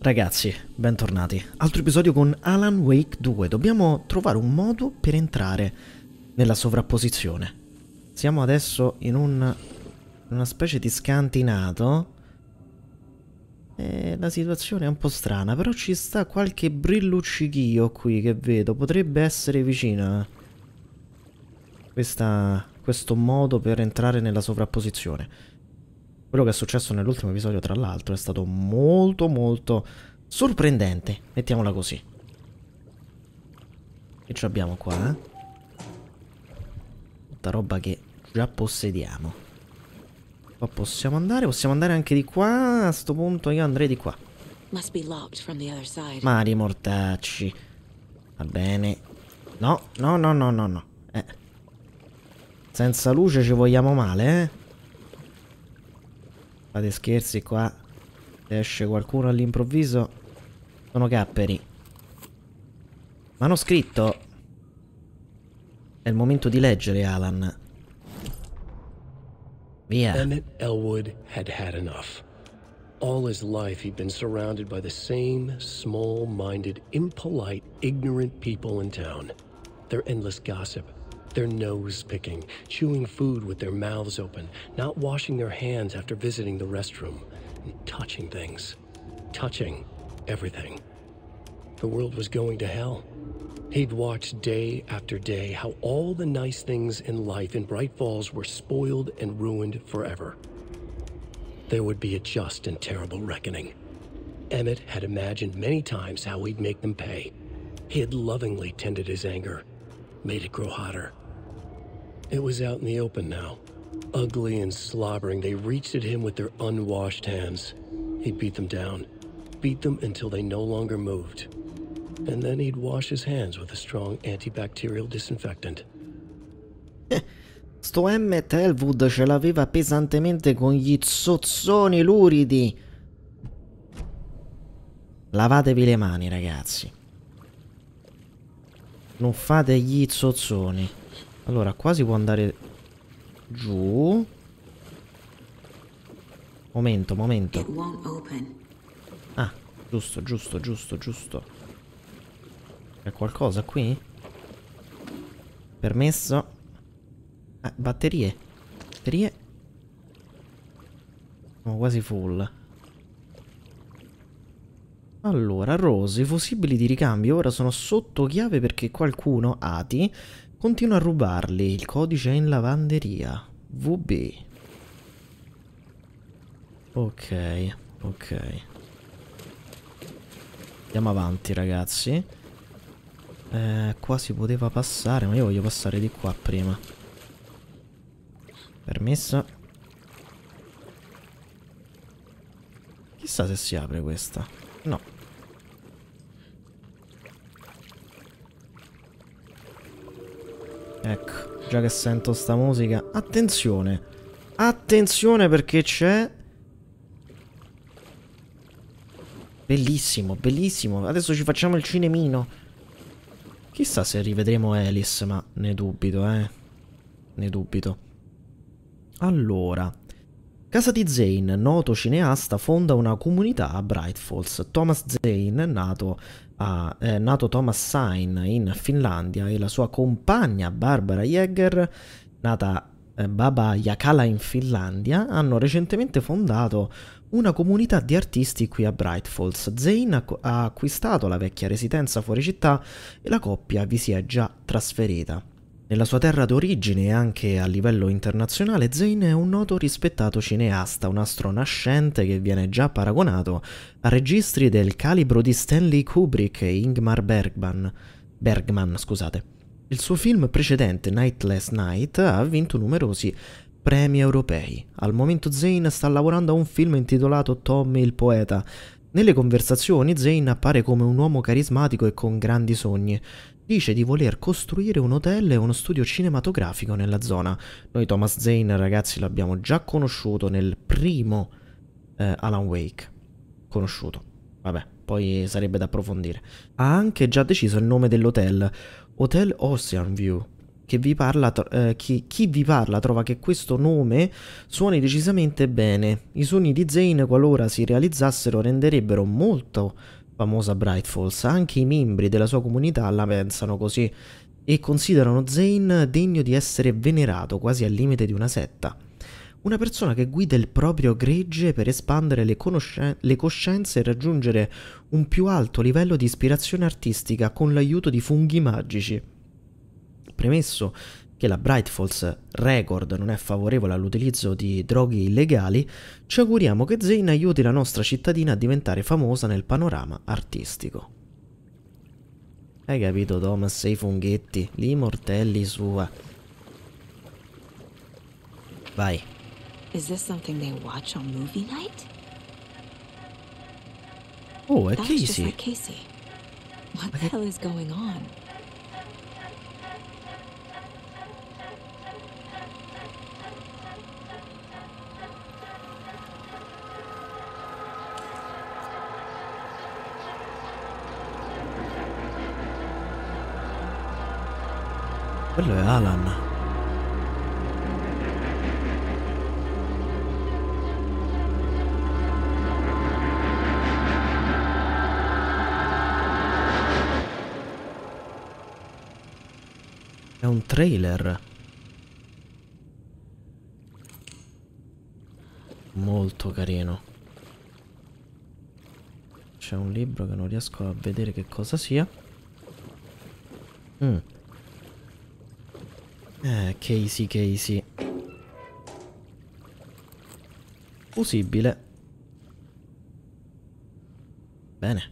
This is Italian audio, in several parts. Ragazzi, bentornati. Altro episodio con Alan Wake 2. Dobbiamo trovare un modo per entrare nella sovrapposizione. Siamo adesso in una specie di scantinato. E la situazione è un po' strana, però ci sta qualche brilluccichio qui che vedo. Potrebbe essere vicina questo modo per entrare nella sovrapposizione. Quello che è successo nell'ultimo episodio, tra l'altro, è stato molto sorprendente, mettiamola così. Che ci abbiamo qua? Tutta roba che già possediamo. Qua possiamo andare anche di qua, a sto punto io andrei di qua. Mari mortacci. Va bene. No. Senza luce ci vogliamo male, eh? Fate scherzi qua. Esce qualcuno all'improvviso. Sono capperi. Manoscritto. È il momento di leggere, Alan. Via. Emmett Elwood had enough. All his life he'd been surrounded by the same small-minded, impolite, ignorant people in town. Their endless gossip. Their nose picking, chewing food with their mouths open, not washing their hands after visiting the restroom, and touching things, touching everything. The world was going to hell. He'd watched day after day how all the nice things in life in Bright Falls were spoiled and ruined forever. There would be a just and terrible reckoning. Emmett had imagined many times how he'd make them pay. He had lovingly tended his anger, made it grow hotter. It was out in the open now. Ugly and slobbering, they reached at him with their unwashed hands. He beat them down, beat them until they no longer moved. And then he'd wash his hands with a strong antibacterial disinfectant. Sto Emmett Elwood ce l'aveva pesantemente con gli zozzoni luridi. Lavatevi le mani, ragazzi. Non fate gli zozzoni. Allora, qua si può andare giù. Momento. Ah, giusto. C'è qualcosa qui? Permesso. Ah, batterie. Siamo quasi full. Allora, Rose, i fusibili di ricambio ora sono sotto chiave perché qualcuno, Ati, continua a rubarli. Il codice è in lavanderia. VB. Ok. Andiamo avanti, ragazzi. Qua si poteva passare, ma io voglio passare di qua prima. Permesso. Chissà se si apre questa. No. Ecco, già che sento sta musica. Attenzione perché c'è. Bellissimo. Adesso ci facciamo il cinemino. Chissà se rivedremo Alice, ma ne dubito, eh. Allora, casa di Zane, noto cineasta, fonda una comunità a Bright Falls. Thomas Zane, nato Thomas Zane in Finlandia, e la sua compagna Barbara Jagger, nata Baba Yakala in Finlandia, hanno recentemente fondato una comunità di artisti qui a Bright Falls. Zane ha acquistato la vecchia residenza fuori città e la coppia vi si è già trasferita. Nella sua terra d'origine e anche a livello internazionale, Zane è un noto rispettato cineasta, un astro nascente che viene già paragonato a registri del calibro di Stanley Kubrick e Ingmar Bergman, scusate. Il suo film precedente, Nightless Night, ha vinto numerosi premi europei. Al momento Zane sta lavorando a un film intitolato Tommy il poeta. Nelle conversazioni Zane appare come un uomo carismatico e con grandi sogni. Dice di voler costruire un hotel e uno studio cinematografico nella zona. Noi Thomas Zane, ragazzi, l'abbiamo già conosciuto nel primo Alan Wake. Conosciuto. Vabbè, poi sarebbe da approfondire. Ha anche già deciso il nome dell'hotel. Hotel Ocean View. che vi parla, chi vi parla trova che questo nome suoni decisamente bene. I sogni di Zane, qualora si realizzassero, renderebbero molto famosa Bright Falls. Anche i membri della sua comunità la pensano così e considerano Zane degno di essere venerato, quasi al limite di una setta. Una persona che guida il proprio gregge per espandere le coscienze e raggiungere un più alto livello di ispirazione artistica con l'aiuto di funghi magici. Premesso che la Bright Falls Record non è favorevole all'utilizzo di droghe illegali, ci auguriamo che Zane aiuti la nostra cittadina a diventare famosa nel panorama artistico. Hai capito, Thomas? Sei funghetti, li mortelli sua. Vai. Oh, è Casey. Quello è Alan. È un trailer. Molto carino. C'è un libro che non riesco a vedere che cosa sia. Casey. Usibile. Bene.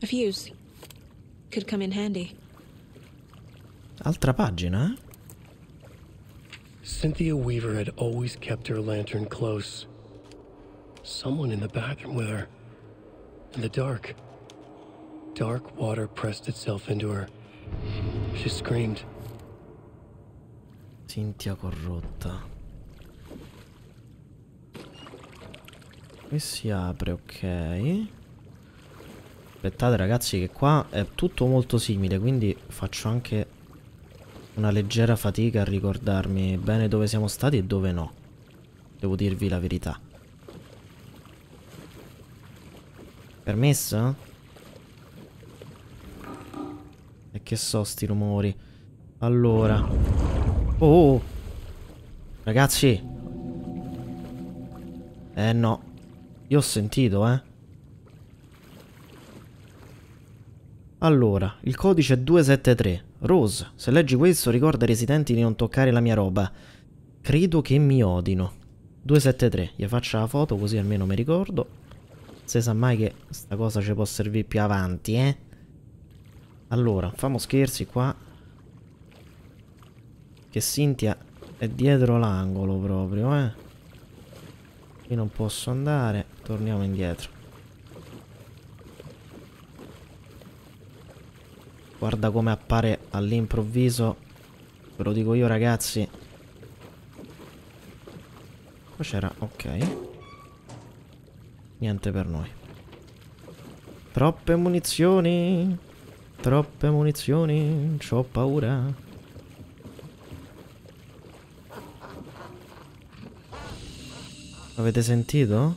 Altra pagina, eh? Cynthia Weaver had always kept her lantern close. Someone in the bathroom with her. In the dark. Dark water pressed itself into her. She screamed. Cynthia corrotta. Qui si apre, ok. Aspettate ragazzi che qua è tutto molto simile, quindi faccio anche una leggera fatica a ricordarmi bene dove siamo stati e dove no. Devo dirvi la verità. Permesso? E che so sti rumori. Allora... Oh, ragazzi. Eh no. Io ho sentito, eh. Allora, il codice è 273. Rose, se leggi questo ricorda ai residenti di non toccare la mia roba. Credo che mi odino. 273. Gli faccio la foto così almeno mi ricordo. Se sa mai che sta cosa ci può servire più avanti, eh. Allora, famo scherzi qua. Che Cynthia è dietro l'angolo proprio, eh. Qui non posso andare. Torniamo indietro. Guarda come appare all'improvviso. Ve lo dico io ragazzi. Qua c'era, ok. Niente per noi. Troppe munizioni. Troppe munizioni. C'ho paura. Avete sentito?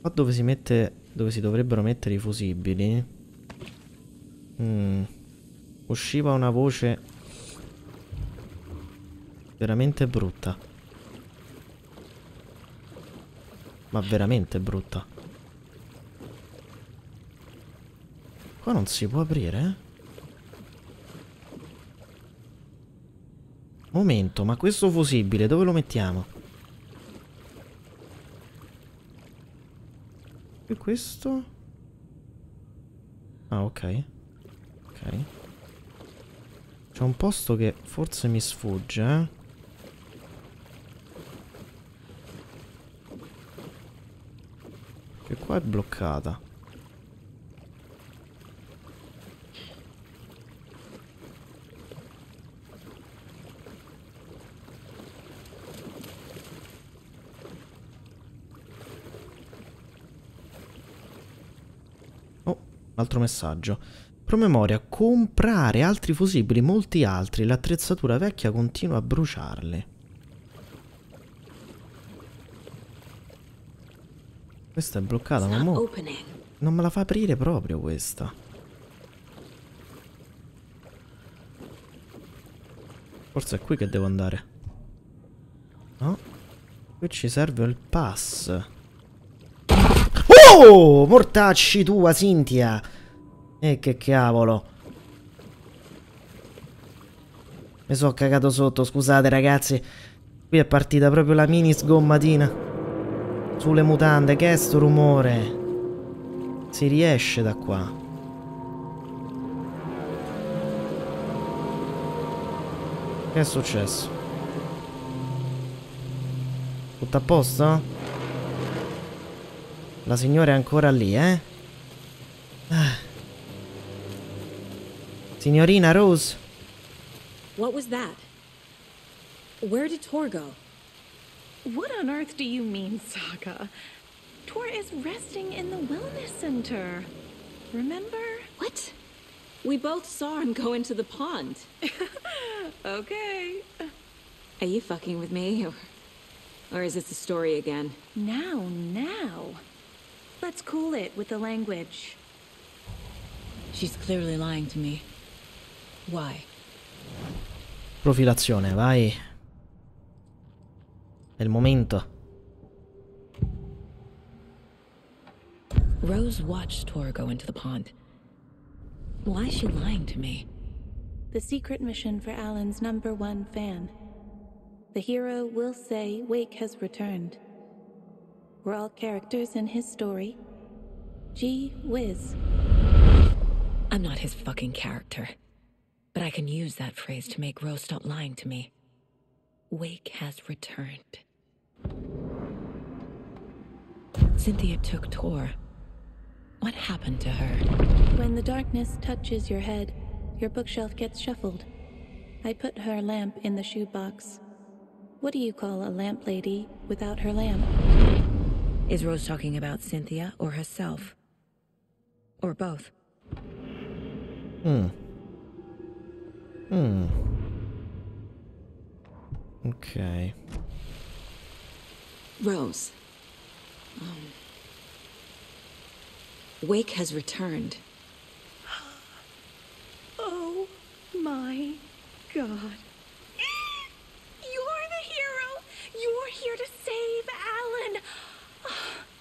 Qua dove si mette... dove si dovrebbero mettere i fusibili? Usciva una voce veramente brutta. Ma veramente brutta. Qua non si può aprire, eh? Momento, ma questo fusibile dove lo mettiamo? E questo? Ah, ok. Ok. C'è un posto che forse mi sfugge, eh? Che qua è bloccata. Altro messaggio. Promemoria, comprare altri fusibili, molti altri. L'attrezzatura vecchia continua a bruciarle. Questa è bloccata, ma mo non me la fa aprire proprio questa. Forse è qui che devo andare. No? Qui ci serve il pass. Oh! Mortacci tua, Cynthia! E che cavolo. Mi sono cagato sotto, scusate ragazzi. Qui è partita proprio la mini sgommatina sulle mutande. Che è sto rumore? Si riesce da qua. Che è successo? Tutto a posto? La signora è ancora lì, eh? Ah. Signorina Rose. What was that? Where did Tor go? What on earth do you mean, Saga? Tor is resting in the wellness center. Remember? What? We both saw him go into the pond. Okay. Are you fucking with me? Or is it the story again? Now. Let's cool it with the language. She's clearly lying to me. Why? Profilazione, vai. È il momento. Rose watched Tor go into the pond. Why is she lying to me? The secret mission for Alan's #1 fan. The hero will say Wake has returned. We're all characters in his story. Gee whiz. I'm not his fucking character. But I can use that phrase to make Rose stop lying to me. Wake has returned. Cynthia took Tor. What happened to her? When the darkness touches your head, your bookshelf gets shuffled. I put her lamp in the shoebox. What do you call a lamp lady without her lamp? Is Rose talking about Cynthia or herself? Or both? Okay. Rose. Wake has returned. Oh my God. You're the hero. You're here to save Alan.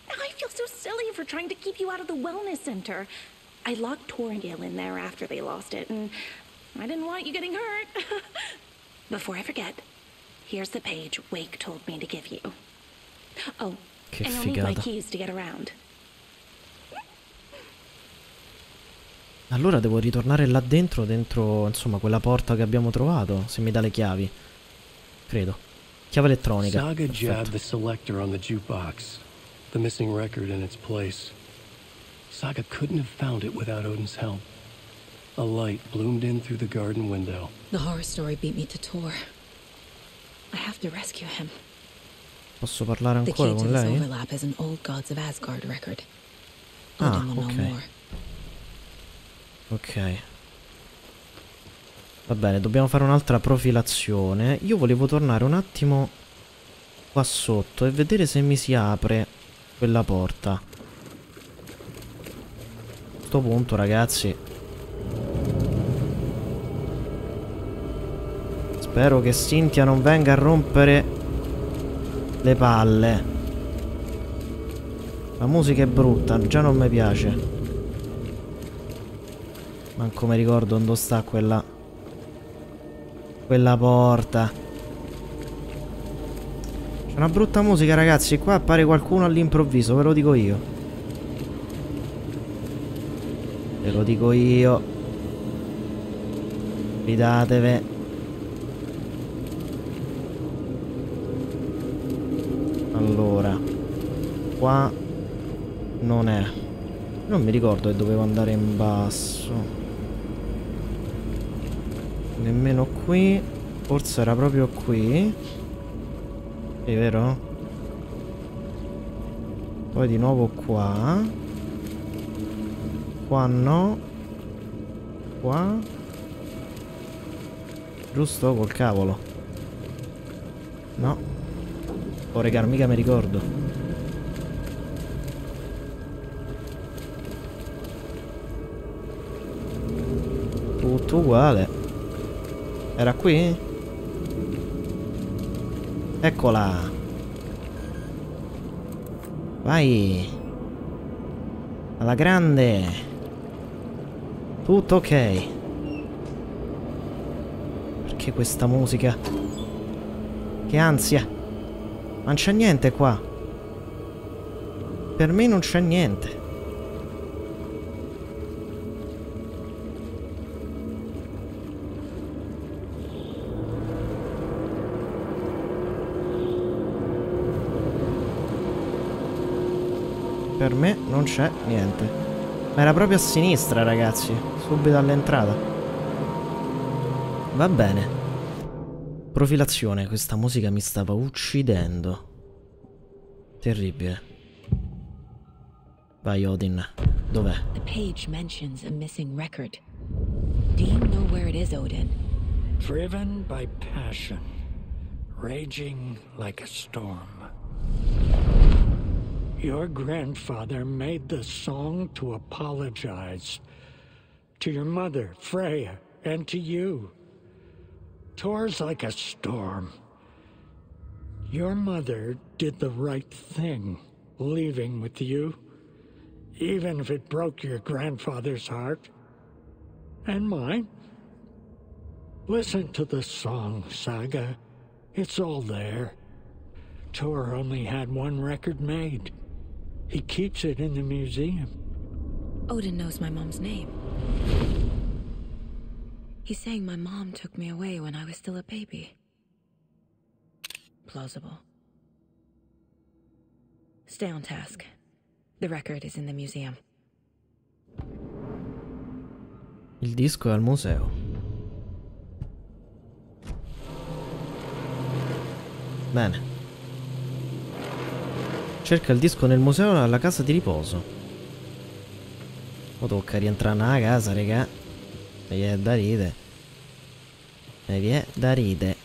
I feel so silly for trying to keep you out of the wellness center. I locked Torgo in there after they lost it, and I didn't want you getting hurt. Before I forget, here's the page Wake told me to give you. Oh, and I'll need my keys to get around. Allora devo ritornare là dentro, insomma, quella porta che abbiamo trovato, se mi dà le chiavi. Credo. Chiave elettronica. Saga jabbed the selector on the jukebox. The missing record in its place. Saga couldn't have found it without Odin's help. A light bloomed in through the garden window. The horror story beat me to Tor. I have to rescue him. Posso parlare ancora con lei? The key to this overlap is an Old Gods of Asgard record. Odin will know more. Ok. Va bene, dobbiamo fare un'altra profilazione. Io volevo tornare un attimo qua sotto e vedere se mi si apre quella porta. A questo punto, ragazzi, spero che Cynthia non venga a rompere le palle. La musica è brutta, già non mi piace. Manco mi ricordo dove sta quella porta. C'è una brutta musica, ragazzi. Qua appare qualcuno all'improvviso, ve lo dico io. Ve lo dico io. Fidatevi. Allora, qua non è. Non mi ricordo che dovevo andare in basso. Nemmeno qui. Forse era proprio qui. Sì, vero? Poi di nuovo qua. Qua no. qua. Giusto col cavolo. No. Oh regà, mica mi ricordo. Tutto uguale. Era qui? Eccola. Vai. Alla grande. Tutto ok. Perché questa musica? Che ansia. Non c'è niente qua. Per me non c'è niente. Per me non c'è niente. Ma era proprio a sinistra, ragazzi. Subito all'entrata. Va bene. Profilazione. Questa musica mi stava uccidendo. Terribile. Vai, Odin. Dov'è? The page mentions a missing record. Do you know where it is, Odin? Driven by passion, raging like a storm. Your grandfather made the song to apologize to your mother, Freya, and to you. Tor's like a storm. Your mother did the right thing, leaving with you, even if it broke your grandfather's heart and mine. Listen to the song, Saga. It's all there. Tor only had one record made. He keeps it in the museum. Odin knows my mom's name. He's saying my mom took me away when I was still a baby. Plausible. Stay on task. The record is in the museum. Il disco è al museo. Bene. Cerca il disco nel museo alla casa di riposo. Mo tocca rientrare nella casa, regà. E vi è da ride. E vi è da ride.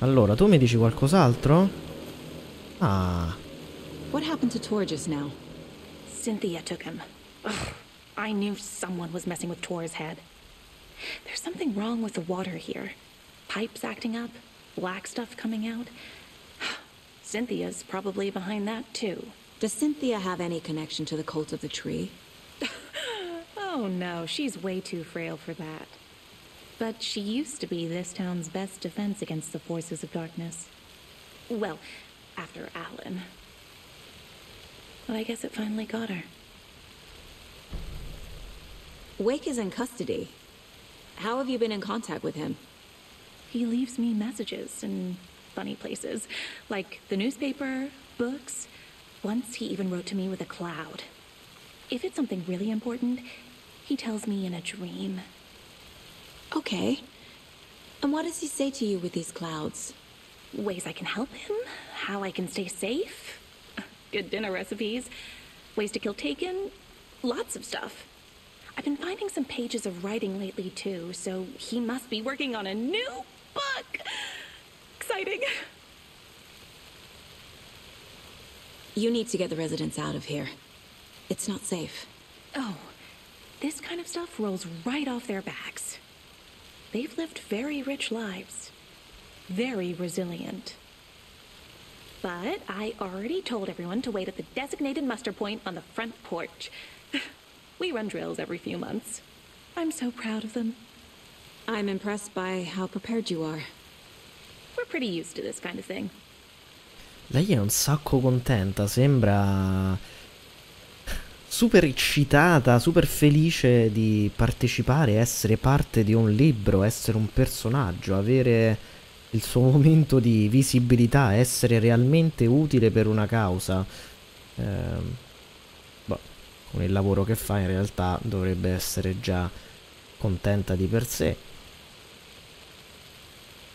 Allora, tu mi dici qualcos'altro? Ah. What happened to Tor just now? Cynthia took him. Ugh, I knew someone was messing with Tor's head. There's something wrong with the water here. Pipes acting up, black stuff coming out. Cynthia's probably behind that, too. Does Cynthia have any connection to the cult of the tree? Oh, no, she's way too frail for that. But she used to be this town's best defense against the forces of darkness. Well, after Alan. But I guess it finally got her. Wake is in custody. How have you been in contact with him? He leaves me messages and funny places, like the newspaper, books. Once he even wrote to me with a cloud. If it's something really important, he tells me in a dream. Okay. And what does he say to you with these clouds? Ways I can help him, how I can stay safe, good dinner recipes, ways to kill Taken, lots of stuff. I've been finding some pages of writing lately too, so he must be working on a new book! Exciting. You need to get the residents out of here. It's not safe. Oh, this kind of stuff rolls right off their backs. They've lived very rich lives. Very resilient. But I already told everyone to wait at the designated muster point on the front porch. We run drills every few months. I'm so proud of them. I'm impressed by how prepared you are. We're pretty used to this kind of thing. Lei è un sacco contenta, sembra super eccitata, super felice di partecipare, essere parte di un libro, essere un personaggio, avere il suo momento di visibilità, essere realmente utile per una causa. Boh, con il lavoro che fa in realtà dovrebbe essere già contenta di per sé.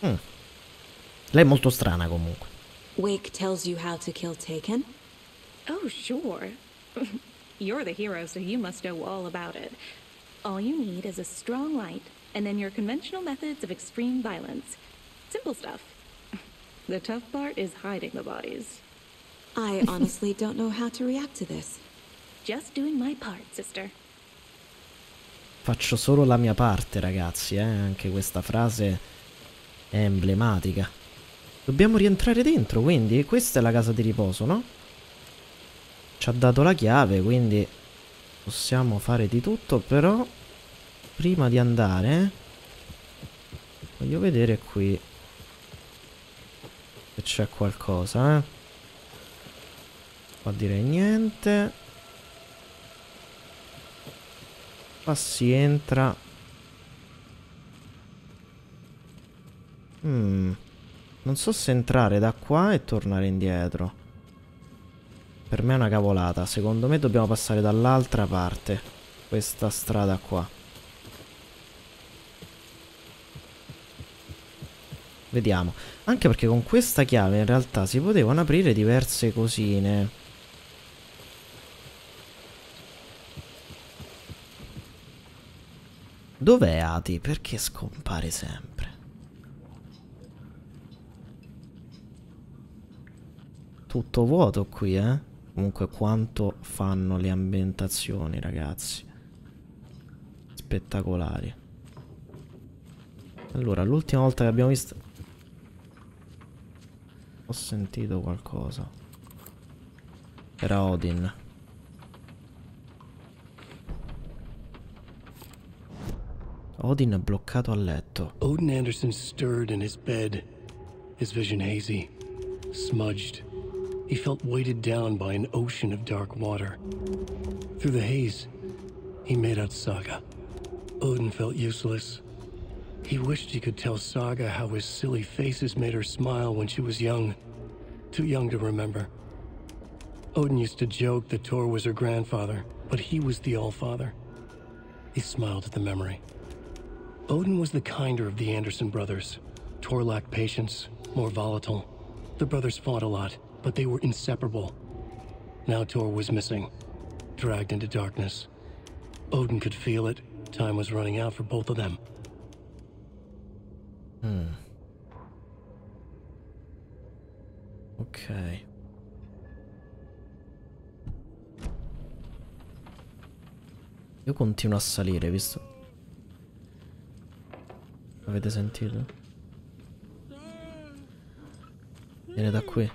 Lei è molto strana comunque. Wake tells you how to kill Taken? Oh, sure. You're the hero, so you must know all about it. All you need is a strong light, and then your conventional methods of extreme violence. Simple stuff. The tough part is hiding the bodies. I honestly don't know how to react to this. Just doing my part, sister. Faccio solo la mia parte, ragazzi, anche questa frase è emblematica. Dobbiamo rientrare dentro, quindi questa è la casa di riposo, no? Ci ha dato la chiave, quindi possiamo fare di tutto, però prima di andare voglio vedere qui se c'è qualcosa, eh. Qua direi niente. Qua si entra. Non so se entrare da qua e tornare indietro. Per me è una cavolata. Secondo me dobbiamo passare dall'altra parte. Questa strada qua. Vediamo. Anche perché con questa chiave in realtà si potevano aprire diverse cosine. Dov'è Ati? Perché scompare sempre? Tutto vuoto qui, eh? Comunque quanto fanno le ambientazioni, ragazzi. Spettacolari. Allora, l'ultima volta che abbiamo visto... Ho sentito qualcosa. Era Odin. Odin è bloccato a letto. Odin Anderson stirred in his bed. His vision hazy, smudged. He felt weighted down by an ocean of dark water. Through the haze, he made out Saga. Odin felt useless. He wished he could tell Saga how his silly faces made her smile when she was young. Too young to remember. Odin used to joke that Tor was her grandfather, but he was the Allfather. He smiled at the memory. Odin was the kinder of the Anderson brothers. Tor lacked patience, more volatile. The brothers fought a lot, but they were inseparable. Now Tor was missing, dragged into darkness. Odin could feel it. Time was running out for both of them. Ok. Io continuo a salire, visto? Avete sentito? Viene da qui.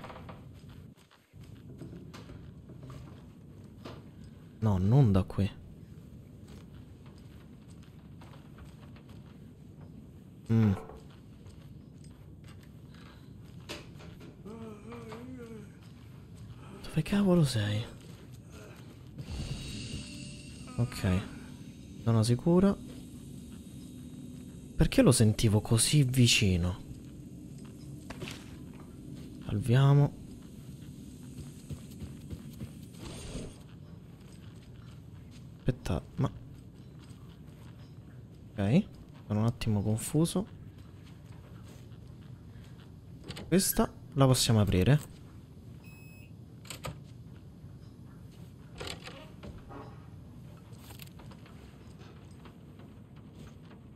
No, non da qui. Dove cavolo sei? Ok. Sono sicuro. Perché lo sentivo così vicino? Salviamo. Aspetta, ma... Ok, sono un attimo confuso. Questa la possiamo aprire.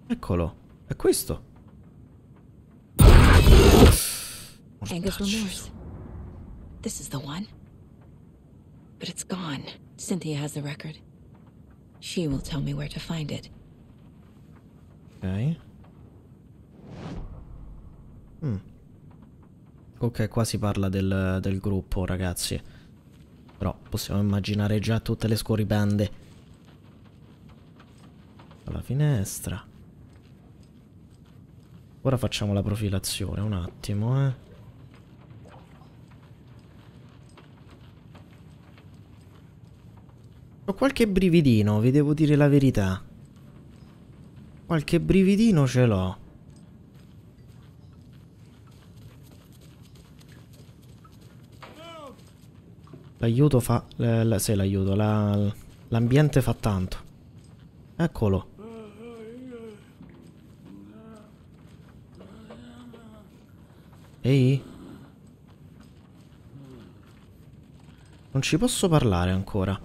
Eccolo, è questo. Anger's Remorse. This is the one. But it's gone. Cynthia has the record. She will tell me where to find it. Ok. Ok, qua si parla del gruppo, ragazzi. Però possiamo immaginare già tutte le scorribande. Alla finestra. Ora facciamo la profilazione, un attimo, eh. Ho qualche brividino, vi devo dire la verità. Qualche brividino ce l'ho. L'aiuto fa... sì, l'aiuto. L'ambiente fa tanto. Eccolo. Ehi. Non ci posso parlare ancora.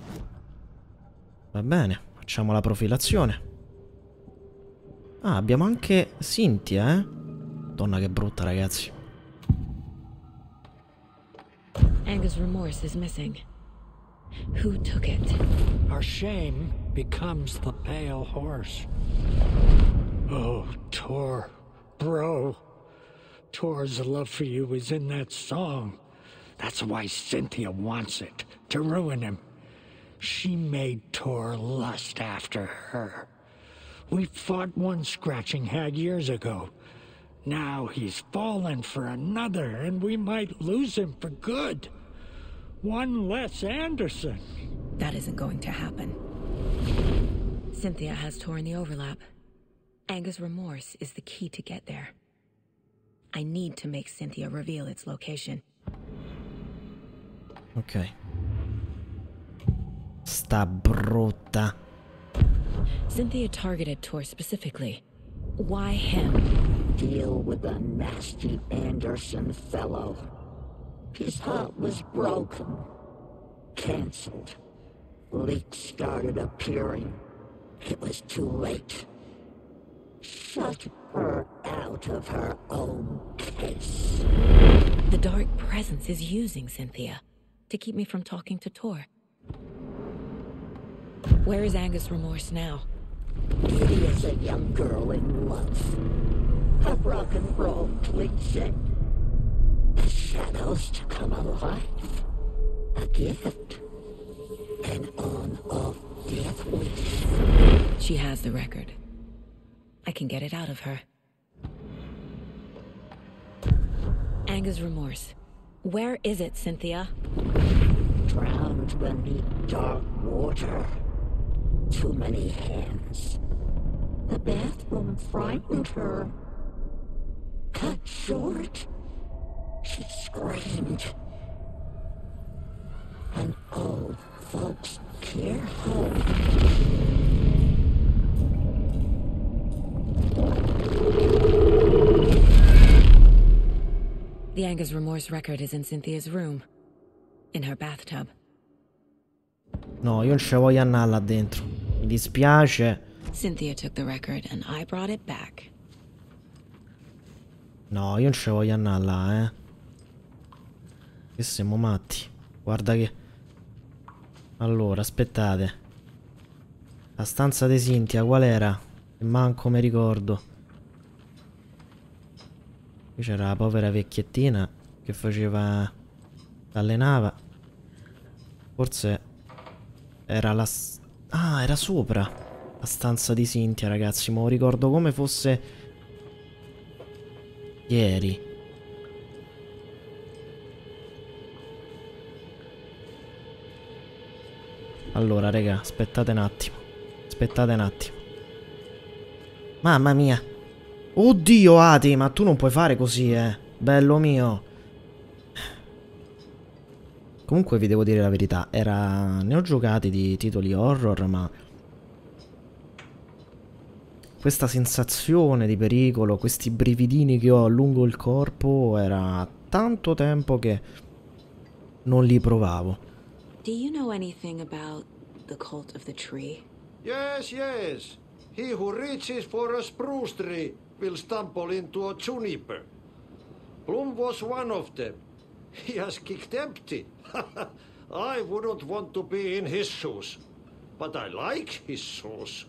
Va bene, facciamo la profilazione. Ah, abbiamo anche Cynthia, eh? Madonna che brutta, ragazzi. Anger's Remorse is missing. Who took it? Our shame becomes the pale horse. Oh, Tor, bro. Tor's love for you was in that song. That's why Cynthia wants it, to ruin him. She made Tor lust after her. We fought one scratching hag years ago. Now he's fallen for another, and we might lose him for good. One less Anderson. That isn't going to happen. Cynthia has Tor in the overlap. Anger's Remorse is the key to get there. I need to make Cynthia reveal its location. Ok. Sta brutta. Cynthia targeted Tor specifically. Why him? Deal with the nasty Anderson fellow. His heart was broken. Cancelled. Leaks started appearing. It was too late. Shut her out of her own case. The dark presence is using Cynthia to keep me from talking to Tor. Where is Anger's Remorse now? Beauty is a young girl in love. Her rock and roll tweets it. The shadows to come alive. A gift. An on-off death wish. She has the record. I can get it out of her. Anger's Remorse. Where is it, Cynthia? Drowned beneath dark water. Too many hands. The bathroom frightened her. Cut short. She screamed. An old folks care home. The Anger's Remorse record is in Cynthia's room. In her bathtub. No, io non ce voglio andare là dentro. Mi dispiace. Cynthia took the record and I brought it back. No, io non ce voglio andare là, eh. Che siamo matti. Guarda che... Allora, aspettate. La stanza di Cynthia qual era? Manco mi ricordo. Qui c'era la povera vecchiettina che faceva... allenava. Forse era la... Ah, era sopra la stanza di Cynthia, ragazzi. Me lo ricordo come fosse ieri. Allora, raga, aspettate un attimo. Aspettate un attimo. Mamma mia. Oddio, Ati, ma tu non puoi fare così, eh. Bello mio. Comunque vi devo dire la verità. Ne ho giocati di titoli horror, ma... questa sensazione di pericolo, questi brividini che ho lungo il corpo, era tanto tempo che non li provavo. Do you know anything about the cult of the tree? Yes, yes. He who reaches for a spruce tree will stumble into a juniper. Bloom was one of them. He has kicked empty. I wouldn't want to be in his shoes. But I like his shoes.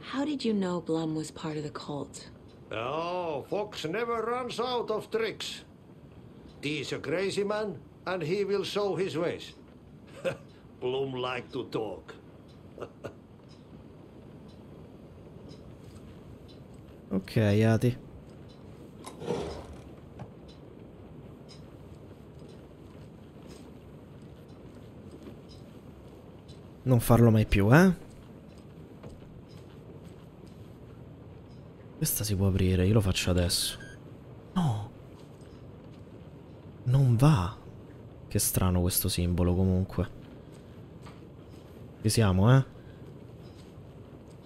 How did you know Bloom was part of the cult? Oh, Fox never runs out of tricks. He's a crazy man, and he will show his ways. Bloom liked to talk. Ok, Ati. Non farlo mai più, eh? Questa si può aprire, io lo faccio adesso. No! Non va! Che strano questo simbolo, comunque. Ci siamo, eh?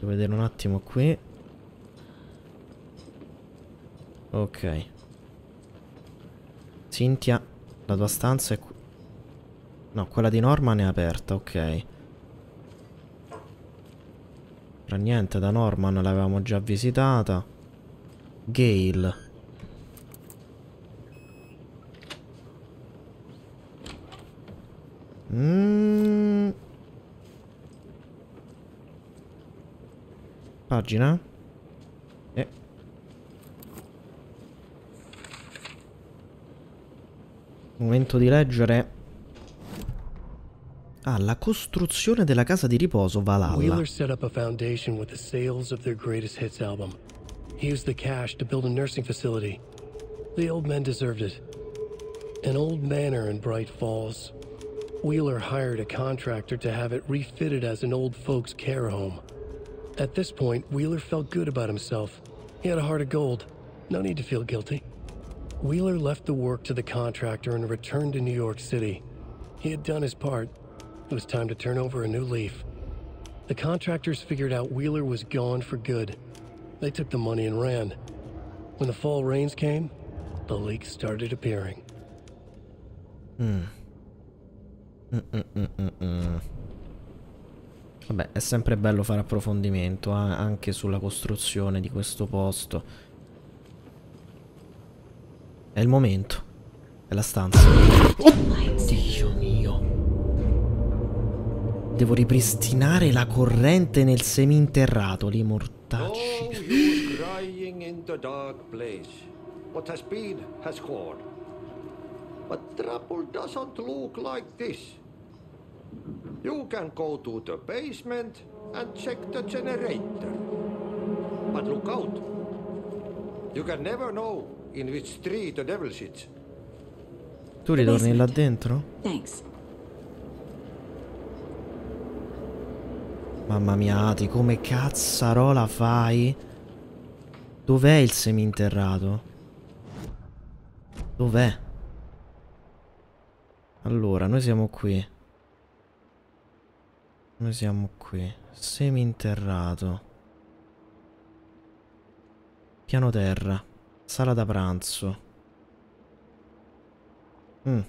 Devo vedere un attimo qui. Ok. Cynthia, la tua stanza è qui. No, quella di Norman è aperta, ok. c'entra niente, da Norman l'avevamo già visitata. Gale. Pagina. Momento di leggere. Ah, la costruzione della casa di riposo Valhalla. Wheeler set up a foundation with the sales of their greatest hits album. He used the cash to build a nursing facility. The old men deserved it. An old manor in Bright Falls. Wheeler hired a contractor to have it refitted as an old folks care home. At this point, Wheeler felt good about himself. He had a heart of gold. No need to feel guilty. Wheeler left the work to the contractor and returned to New York City. He had done his part. It was time to turn over a new leaf. The contractors figured out Wheeler was gone for good. They took the money and ran. When the fall rains came, the leaks started appearing. Vabbè, è sempre bello fare approfondimento anche sulla costruzione di questo posto. È il momento. È la stanza. Oddio mio. Devo ripristinare la corrente nel seminterrato, li mortacci. But trouble doesn't look like this. You can go to the basement and check the generator. But look out. You can never know in which tree the devil sits. Tu ritorni là dentro? Thanks. Mamma mia, Ati, come cazzarola fai? Dov'è il seminterrato? Dov'è? Allora, noi siamo qui. Noi siamo qui. Seminterrato. Piano terra. Sala da pranzo. Come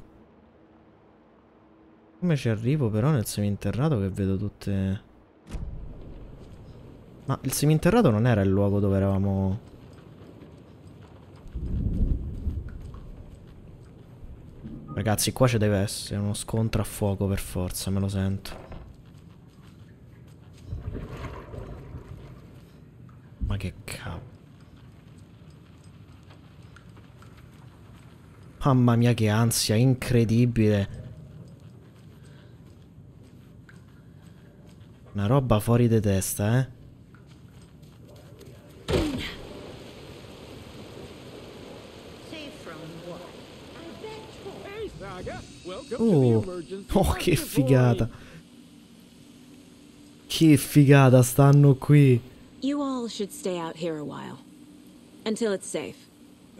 ci arrivo però nel seminterrato che vedo tutte... Ma il seminterrato non era il luogo dove eravamo... Ragazzi, qua ci deve essere uno scontro a fuoco per forza, me lo sento. Ma che cavolo. Mamma mia che ansia, incredibile. Una roba fuori di testa, eh. Oh, che figata. Che figata, stanno qui. You all should stay out here a while until it's safe.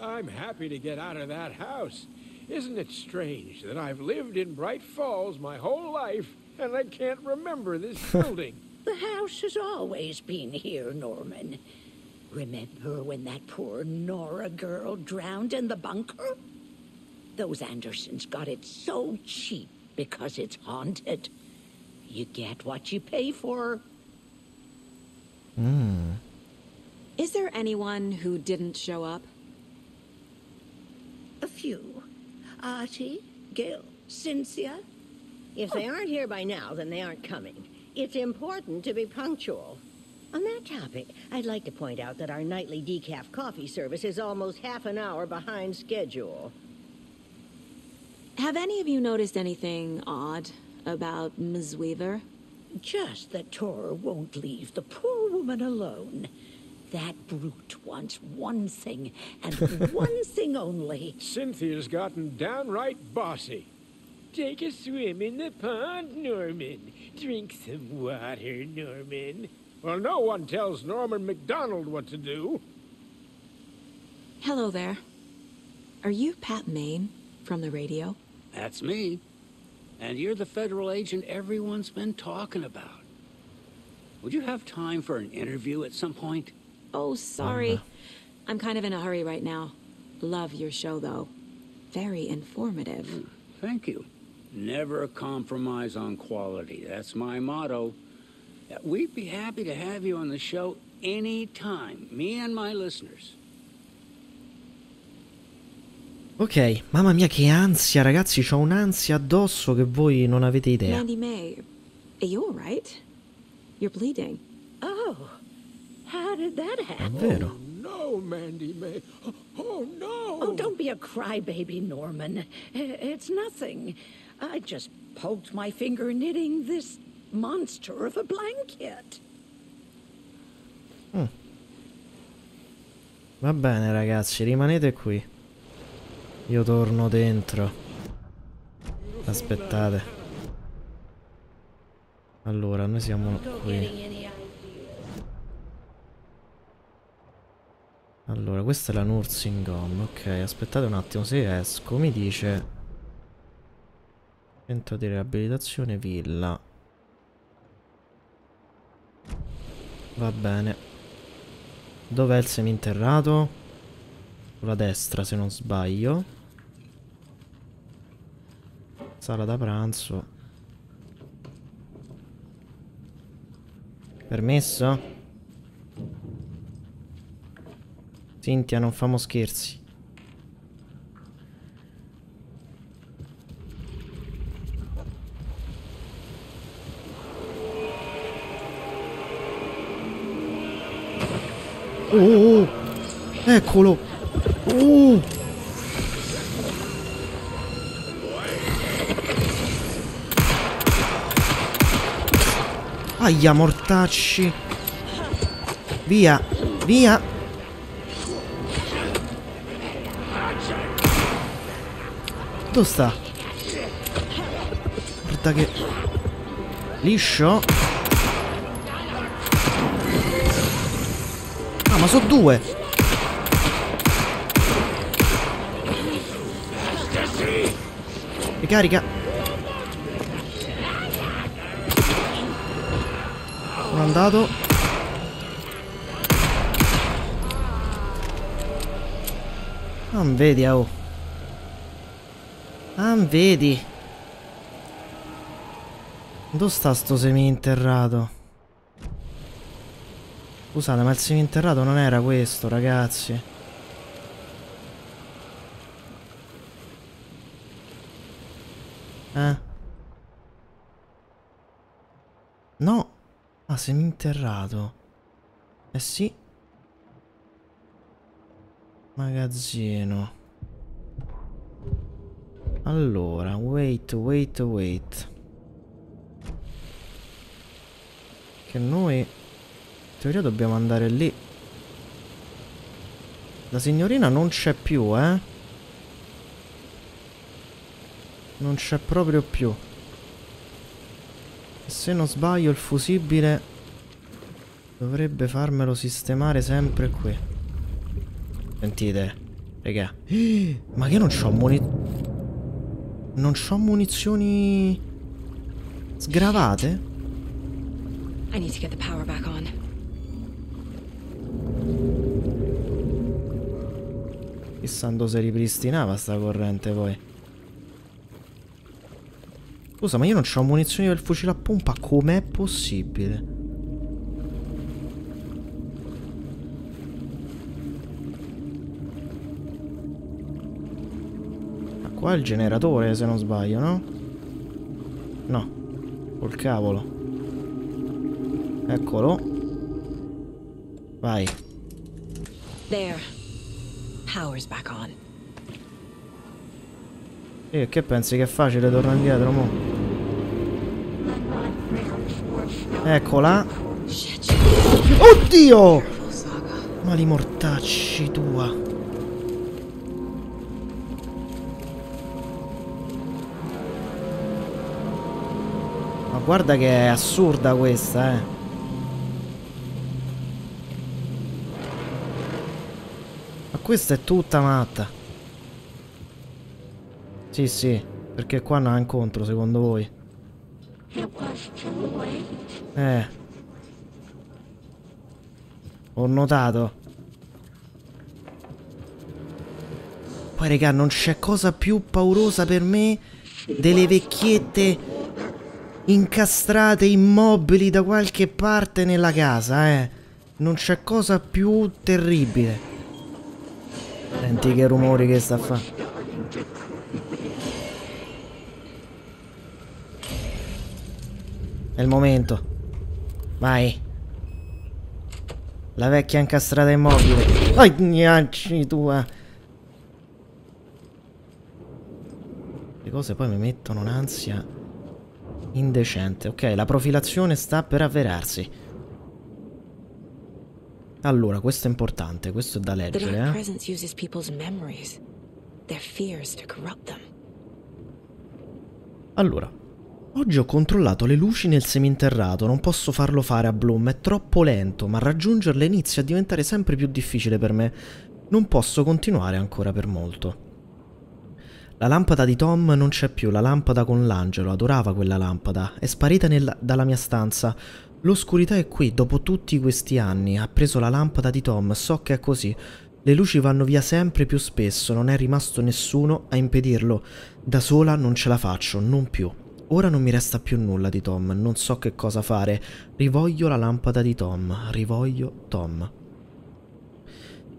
I'm happy to get out of that house. Isn't it strange that I've lived in Bright Falls my whole life and I can't remember this building? The house has always been here, Norman. Remember when that poor Nora girl drowned in the bunker? Those Andersons got it so cheap because it's haunted. You get what you pay for. Is there anyone who didn't show up? A few. Artie, Gil, Cynthia. If they aren't here by now, then they aren't coming. It's important to be punctual. On that topic, I'd like to point out that our nightly decaf coffee service is almost half an hour behind schedule. Have any of you noticed anything odd about Ms. Weaver? Just that Tor won't leave the poor woman alone. That brute wants one thing, and one thing only. Cynthia's gotten downright bossy. Take a swim in the pond, Norman. Drink some water, Norman. Well, no one tells Norman McDonald what to do. Hello there. Are you Pat Main from the radio? That's me. And you're the federal agent everyone's been talking about. Would you have time for an interview at some point? Oh, sorry. I'm kind of in a hurry right now. Love your show, though. Very informative. Thank you. Never compromise on quality. That's my motto. We'd be happy to have you on the show anytime, me and my listeners. Ok, mamma mia che ansia, ragazzi, c'ho un'ansia addosso che voi non avete idea. Mandy May, are you all right? You're bleeding. Oh, how did that happen? È vero. Oh no, Mandy May. Oh no. Oh, don't be a crybaby, Norman. It's nothing. I just poked my finger knitting this monster of a blanket. Mm. Va bene, ragazzi, rimanete qui. Io torno dentro. Aspettate. Allora, noi siamo qui. Allora, questa è la nursing home. Ok, aspettate un attimo. Se esco, mi dice centro di riabilitazione villa. Va bene. Dov'è il seminterrato? Sulla destra, se non sbaglio. Sala da pranzo. Permesso? Cynthia, non famo scherzi. Oh, eccolo. Oh. Aia, mortacci. Via, via. Dove sta? Guarda che liscio. Ma sono due. Ricarica. Sono andato. Non vedi, oh. Non vedi. Dove sta sto seminterrato? Scusate, ma il seminterrato non era questo, ragazzi. Eh? No. Ah, seminterrato. Eh sì. Magazzino. Allora, wait. Che noi... in teoria dobbiamo andare lì. La signorina non c'è più, eh? Non c'è proprio più. E se non sbaglio il fusibile dovrebbe farmelo sistemare sempre qui. Sentite, raga. Ma che non c'ho munizioni sgravate? I need to get the power back on. Chissando se ripristinava sta corrente poi. Scusa, ma io non c'ho munizioni per il fucile a pompa, com'è possibile? Ma qua è il generatore, se non sbaglio, no? No. Col cavolo. Eccolo. Vai. There. Power's back on. E che pensi che è facile? Torno indietro, mo. Eccola. Oddio! Ma li mortacci tua. Ma guarda che è assurda questa, eh. Questa è tutta matta. Sì, perché qua non ha incontro, secondo voi? Ho notato. Poi, raga, non c'è cosa più paurosa per me delle vecchiette incastrate immobili da qualche parte nella casa, eh. Non c'è cosa più terribile. Senti che rumori che sta a fare. È il momento. Vai. La vecchia incastrata immobile. Ai, gnacci tua. Le cose poi mi mettono un'ansia indecente. Ok, la profilazione sta per avverarsi. Allora, questo è importante, questo è da leggere, eh. Allora, oggi ho controllato le luci nel seminterrato, non posso farlo fare a Bloom, è troppo lento, ma raggiungerle inizia a diventare sempre più difficile per me. Non posso continuare ancora per molto. La lampada di Tom non c'è più, la lampada con l'angelo, adorava quella lampada, è sparita dalla mia stanza. L'oscurità è qui, dopo tutti questi anni, ha preso la lampada di Tom, so che è così. Le luci vanno via sempre più spesso, non è rimasto nessuno a impedirlo. Da sola non ce la faccio, non più. Ora non mi resta più nulla di Tom, non so che cosa fare. Rivoglio la lampada di Tom, rivoglio Tom.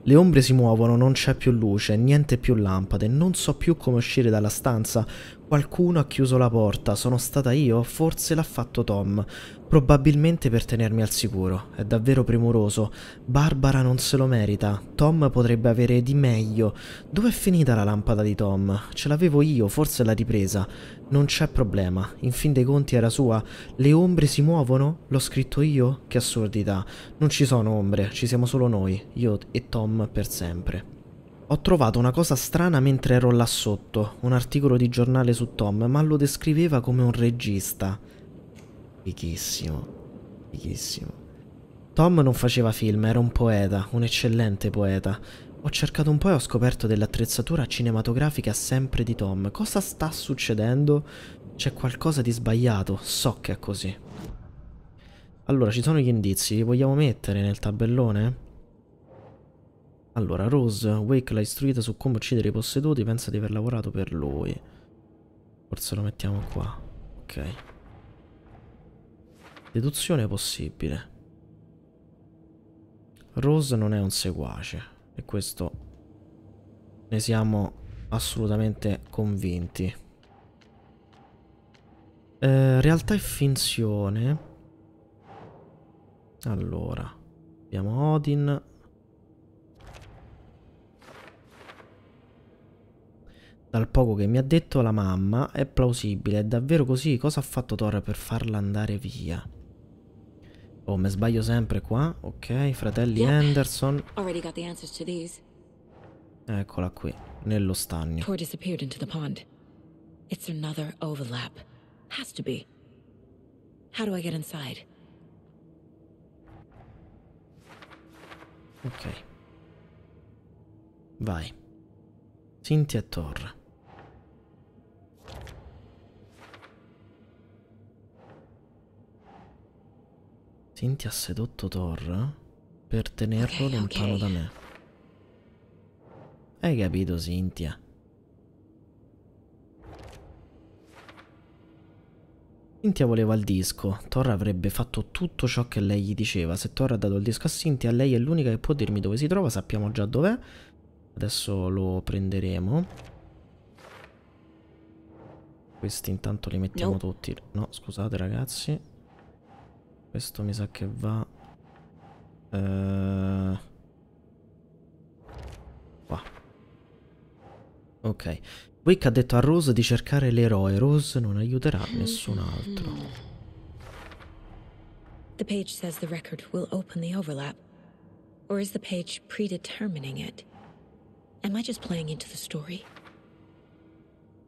Le ombre si muovono, non c'è più luce, niente più lampade, non so più come uscire dalla stanza. Qualcuno ha chiuso la porta, sono stata io, forse l'ha fatto Tom, probabilmente per tenermi al sicuro. È davvero premuroso, Barbara non se lo merita, Tom potrebbe avere di meglio. Dov'è finita la lampada di Tom? Ce l'avevo io, forse l'ha ripresa. Non c'è problema, in fin dei conti era sua. Le ombre si muovono? L'ho scritto io? Che assurdità, non ci sono ombre, ci siamo solo noi, io e Tom per sempre. Ho trovato una cosa strana mentre ero là sotto, un articolo di giornale su Tom, ma lo descriveva come un regista. Fichissimo, fichissimo. Tom non faceva film, era un poeta, un eccellente poeta. Ho cercato un po' e ho scoperto dell'attrezzatura cinematografica sempre di Tom. Cosa sta succedendo? C'è qualcosa di sbagliato, so che è così. Allora, ci sono gli indizi, li vogliamo mettere nel tabellone? Allora, Rose, Wake l'ha istruita su come uccidere i posseduti, pensa di aver lavorato per lui. Forse lo mettiamo qua. Ok. Deduzione possibile. Rose non è un seguace, e questo ne siamo assolutamente convinti. Realtà e finzione. Allora, abbiamo Odin. Dal poco che mi ha detto la mamma, è plausibile, è davvero così? Cosa ha fatto Tor per farla andare via? Oh, mi sbaglio sempre qua. Ok, fratelli Anderson. Eccola qui, nello stagno. Tor disappeared into the pond. It's another overlap. Has to be. How do I get inside? Ok. Vai. Cynthia e Tor. Cynthia ha sedotto Tor per tenerlo lontano da me. Hai capito, Cynthia? Cynthia voleva il disco. Tor avrebbe fatto tutto ciò che lei gli diceva. Se Tor ha dato il disco a Cynthia, lei è l'unica che può dirmi dove si trova. Sappiamo già dov'è. Adesso lo prenderemo. Questi intanto li mettiamo tutti. No, scusate ragazzi. Questo mi sa che va qua. Ok. Wake ha detto a Rose di cercare l'eroe. Rose non aiuterà nessun altro. The page says the record will open the overlap. Or is the page predetermining it? Am I just playing into the story?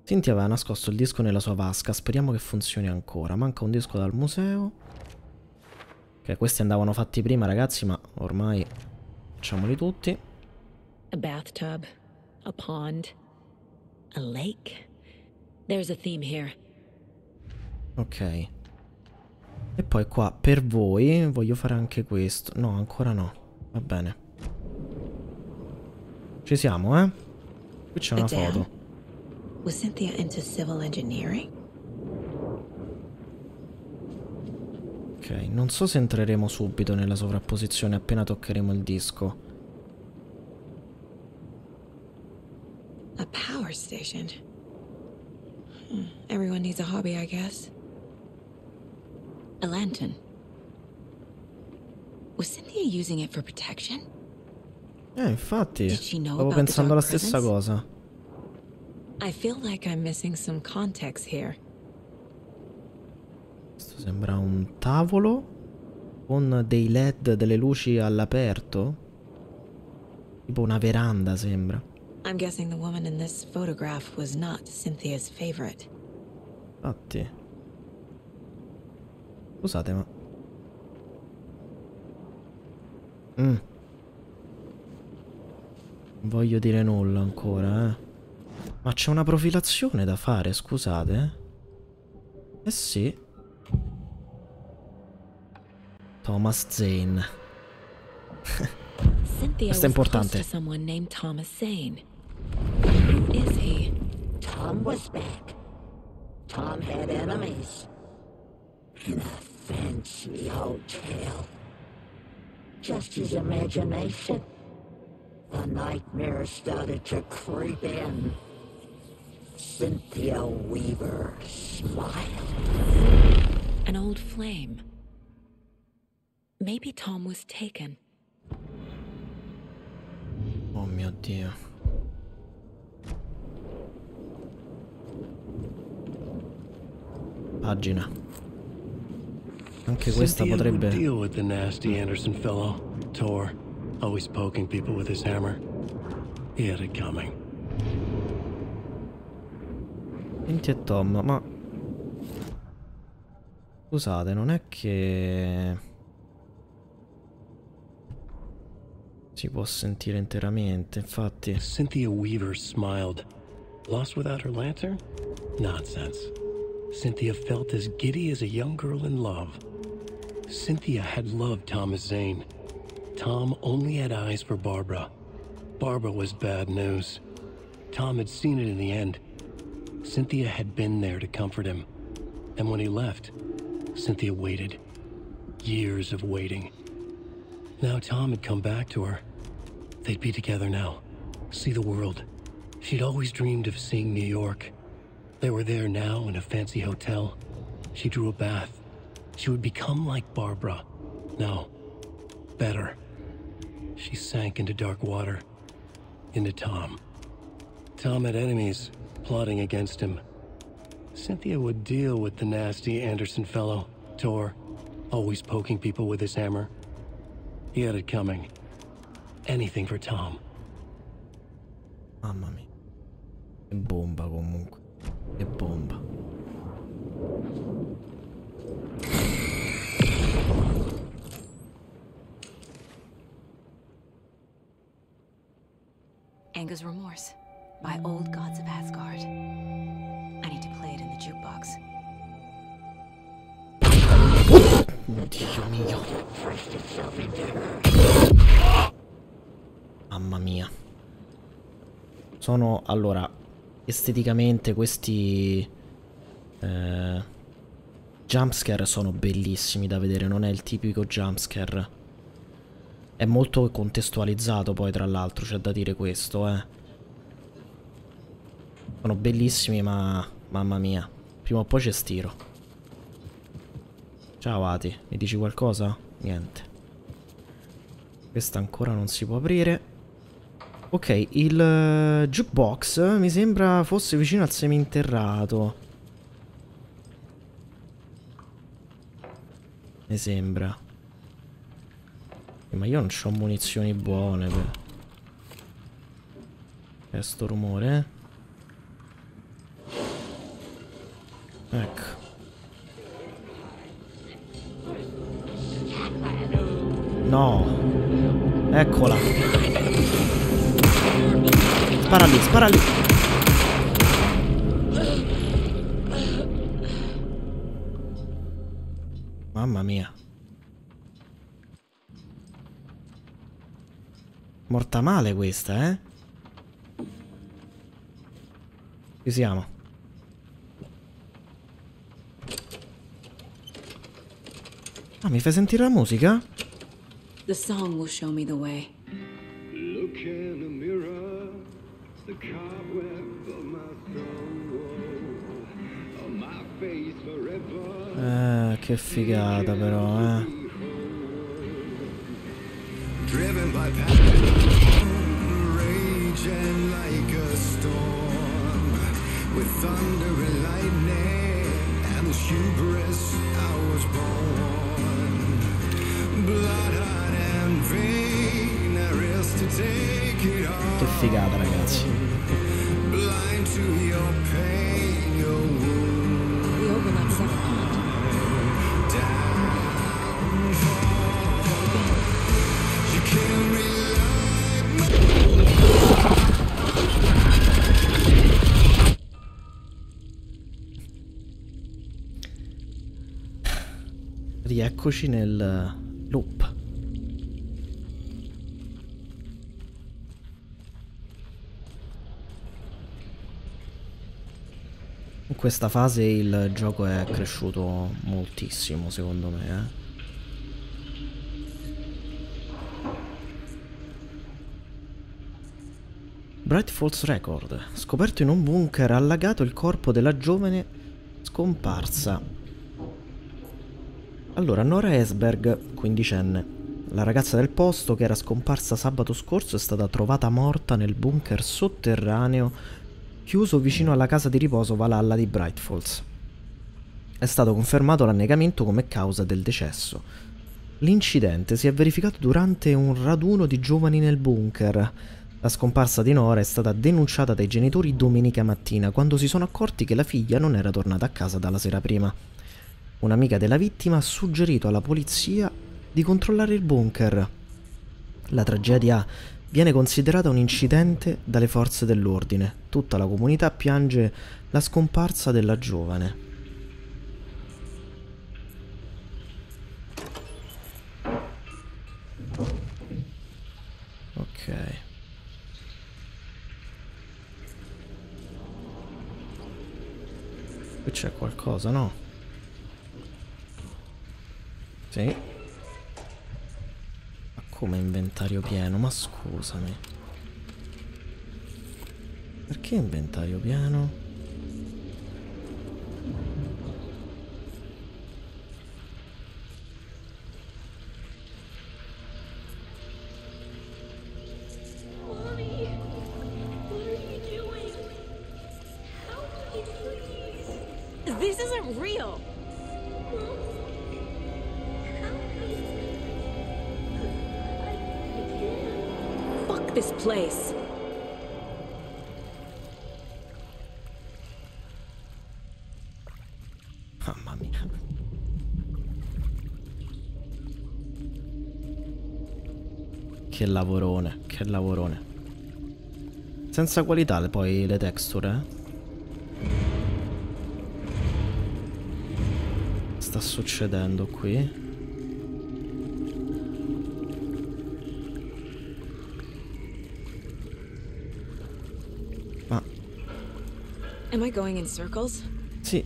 Cynthia aveva nascosto il disco nella sua vasca. Speriamo che funzioni ancora. Manca un disco dal museo. Ok, questi andavano fatti prima, ragazzi, ma ormai facciamoli tutti. A bathtub, a pond, a lake. There's a theme here. Ok. E poi qua per voi voglio fare anche questo. No, ancora no. Va bene. Ci siamo, eh? Qui c'è una foto. Was Cynthia into civil engineering? Ok, non so se entreremo subito nella sovrapposizione appena toccheremo il disco. A power station. Everyone needs a hobby, I guess. A lantern. Was Cynthia using it for protection? Infatti, stavo pensando alla stessa cosa. I feel like I'm missing some context here. Questo sembra un tavolo con dei LED, delle luci all'aperto. Tipo una veranda, sembra. I'm guessing the woman in this photograph was not Cynthia's favorite. Infatti. Scusate, ma non voglio dire nulla ancora, ma c'è una profilazione da fare, scusate. Eh sì. Thomas Zane. Questo è importante. Someone named Thomas Zane. Who is he? Tom was back. Tom had enemies. In a fancy hotel. Just his imagination. The nightmare started to creep in. Cynthia Weaver smiled. An old flame. Maybe Tom was taken. Oh mio Dio. Pagina. Anche questa potrebbe deal with the nasty Anderson fellow, Tor, always poking people with his hammer. He had it coming. Cynthia e Tom, ma scusate, non è che si può sentire interamente, infatti. Cynthia Weaver smiled. Lost without her lantern? Nonsense. Cynthia felt as giddy as a young girl in love. Cynthia had loved Thomas Zane. Tom only had eyes for Barbara. Barbara was bad news. Tom had seen it in the end. Cynthia had been there to comfort him. And when he left, Cynthia waited. Years of waiting. Now Tom had come back to her. They'd be together now. See the world. She'd always dreamed of seeing New York. They were there now in a fancy hotel. She drew a bath. She would become like Barbara. No, better. She sank into dark water, into Tom. Tom had enemies plotting against him. Cynthia would deal with the nasty Anderson fellow, Tor, always poking people with his hammer. He had it coming. Anything for Tom. Mamma mia. Che bomba comunque. Che bomba. Anger's Remorse by Old Gods of Asgard. I need to play it in the jukebox. Dio mio. Mamma mia. Sono, allora, esteticamente questi jumpscare sono bellissimi da vedere. Non è il tipico jumpscare. È molto contestualizzato poi, tra l'altro, c'è da dire questo, Sono bellissimi, ma mamma mia. Prima o poi c'è stiro. Ciao Ati, mi dici qualcosa? Niente. Questa ancora non si può aprire. Ok, il jukebox mi sembra fosse vicino al seminterrato. Mi sembra. Ma io non ho munizioni buone per questo rumore. Ecco. No. Eccola. Spara lì, spara lì. Mamma mia. Morta male questa, Ci siamo. Ah, mi fai sentire la musica? The song will show me the way. Look in the mirror, the cobweb of my soul, on my face forever. Che figata però, Driven by passion, raging like a storm, with thunder and lightning, and the hubris I was born. Blood and vain, I rest to take it all. Che figata, ragazzi. Blind to your pain, your wound. We open up something. Down. Rieccoci nel loop. In questa fase il gioco è cresciuto moltissimo, secondo me, eh. Bright Falls Record. Scoperto in un bunker allagato il corpo della giovane scomparsa. Allora, Nora Esberg, 15enne, la ragazza del posto che era scomparsa sabato scorso, è stata trovata morta nel bunker sotterraneo chiuso vicino alla casa di riposo Valhalla di Bright Falls. È stato confermato l'annegamento come causa del decesso. L'incidente si è verificato durante un raduno di giovani nel bunker. La scomparsa di Nora è stata denunciata dai genitori domenica mattina, quando si sono accorti che la figlia non era tornata a casa dalla sera prima. Un'amica della vittima ha suggerito alla polizia di controllare il bunker. La tragedia viene considerata un incidente dalle forze dell'ordine. Tutta la comunità piange la scomparsa della giovane. Ok. C'è qualcosa, no? Sì. Ma come inventario pieno? Ma scusami. Perché inventario pieno? Mamma mia. Che lavorone, che lavorone. Senza qualità poi le texture, eh? Sta succedendo qui? Am I going in circles? Sì,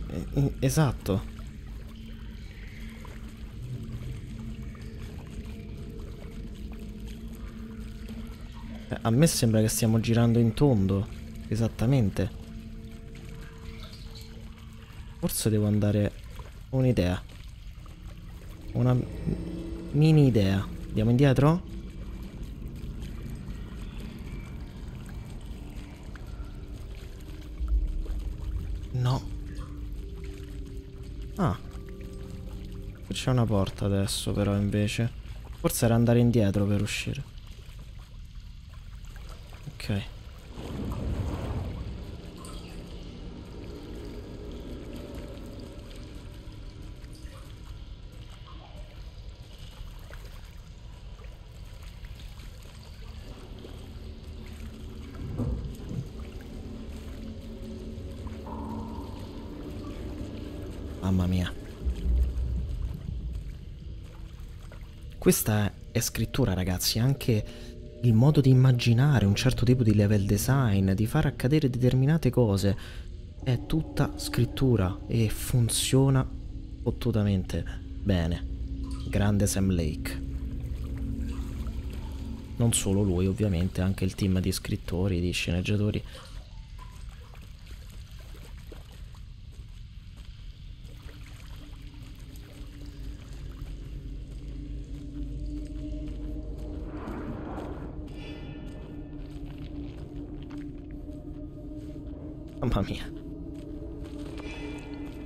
esatto. A me sembra che stiamo girando in tondo. Esattamente. Forse devo andare... un'idea. Una mini idea. Andiamo indietro? C'è una porta adesso però, invece. Forse era andare indietro per uscire. Ok. Mamma mia. Questa è scrittura, ragazzi, anche il modo di immaginare un certo tipo di level design, di far accadere determinate cose, è tutta scrittura e funziona fottutamente bene. Grande Sam Lake. Non solo lui, ovviamente, anche il team di scrittori, di sceneggiatori. Mamma mia.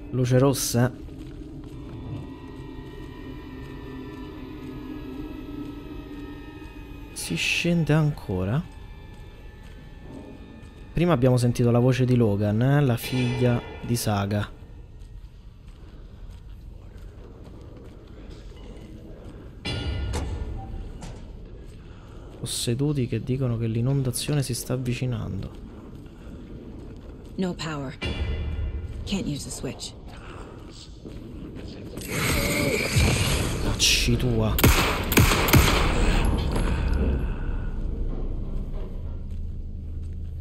Luce rossa. Si scende ancora. Prima abbiamo sentito la voce di Logan, la figlia di Saga. Posseduti che dicono che l'inondazione si sta avvicinando. No power. Can't use the switch. Cacci tua.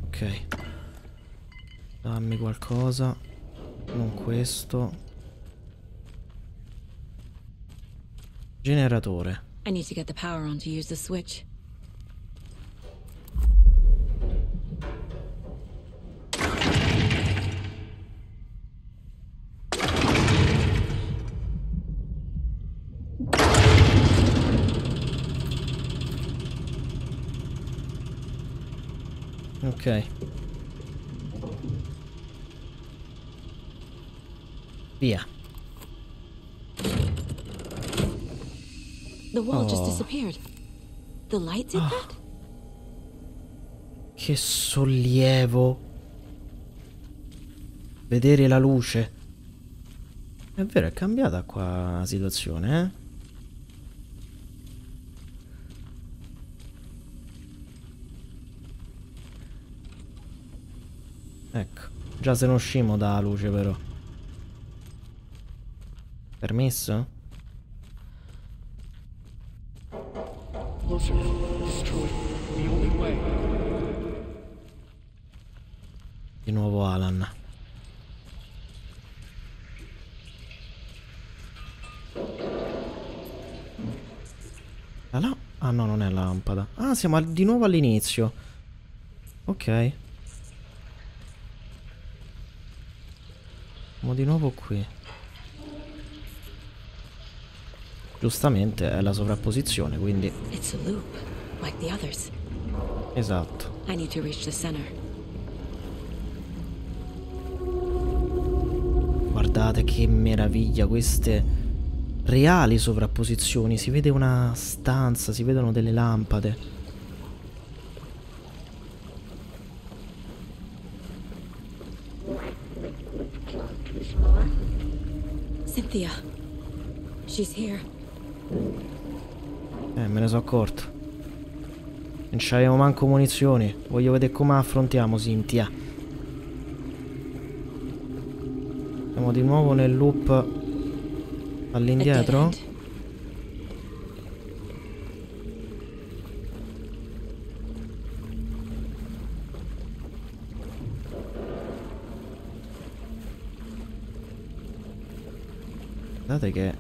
Ok. Dammi qualcosa. Non questo. Generatore. I need to get the power on to use the switch. Ok. Via. The wall just disappeared. The light did that? Che sollievo. Vedere la luce. È vero, è cambiata qua la situazione, eh? Ecco, già se non uscimo dalla luce però. Permesso? Di nuovo Alan. Ah no, ah no, non è la lampada. Ah, siamo di nuovo all'inizio. Ok. Di nuovo qui. Giustamente è la sovrapposizione, quindi. It's a loop, like the others. Esatto. I need to reach the center. Guardate che meraviglia queste reali sovrapposizioni. Si vede una stanza, si vedono delle lampade. Cynthia, she's here. Me ne sono accorto. Non c'avevo manco munizioni. Voglio vedere come affrontiamo Cynthia. Siamo di nuovo nel loop all'indietro. Guardate che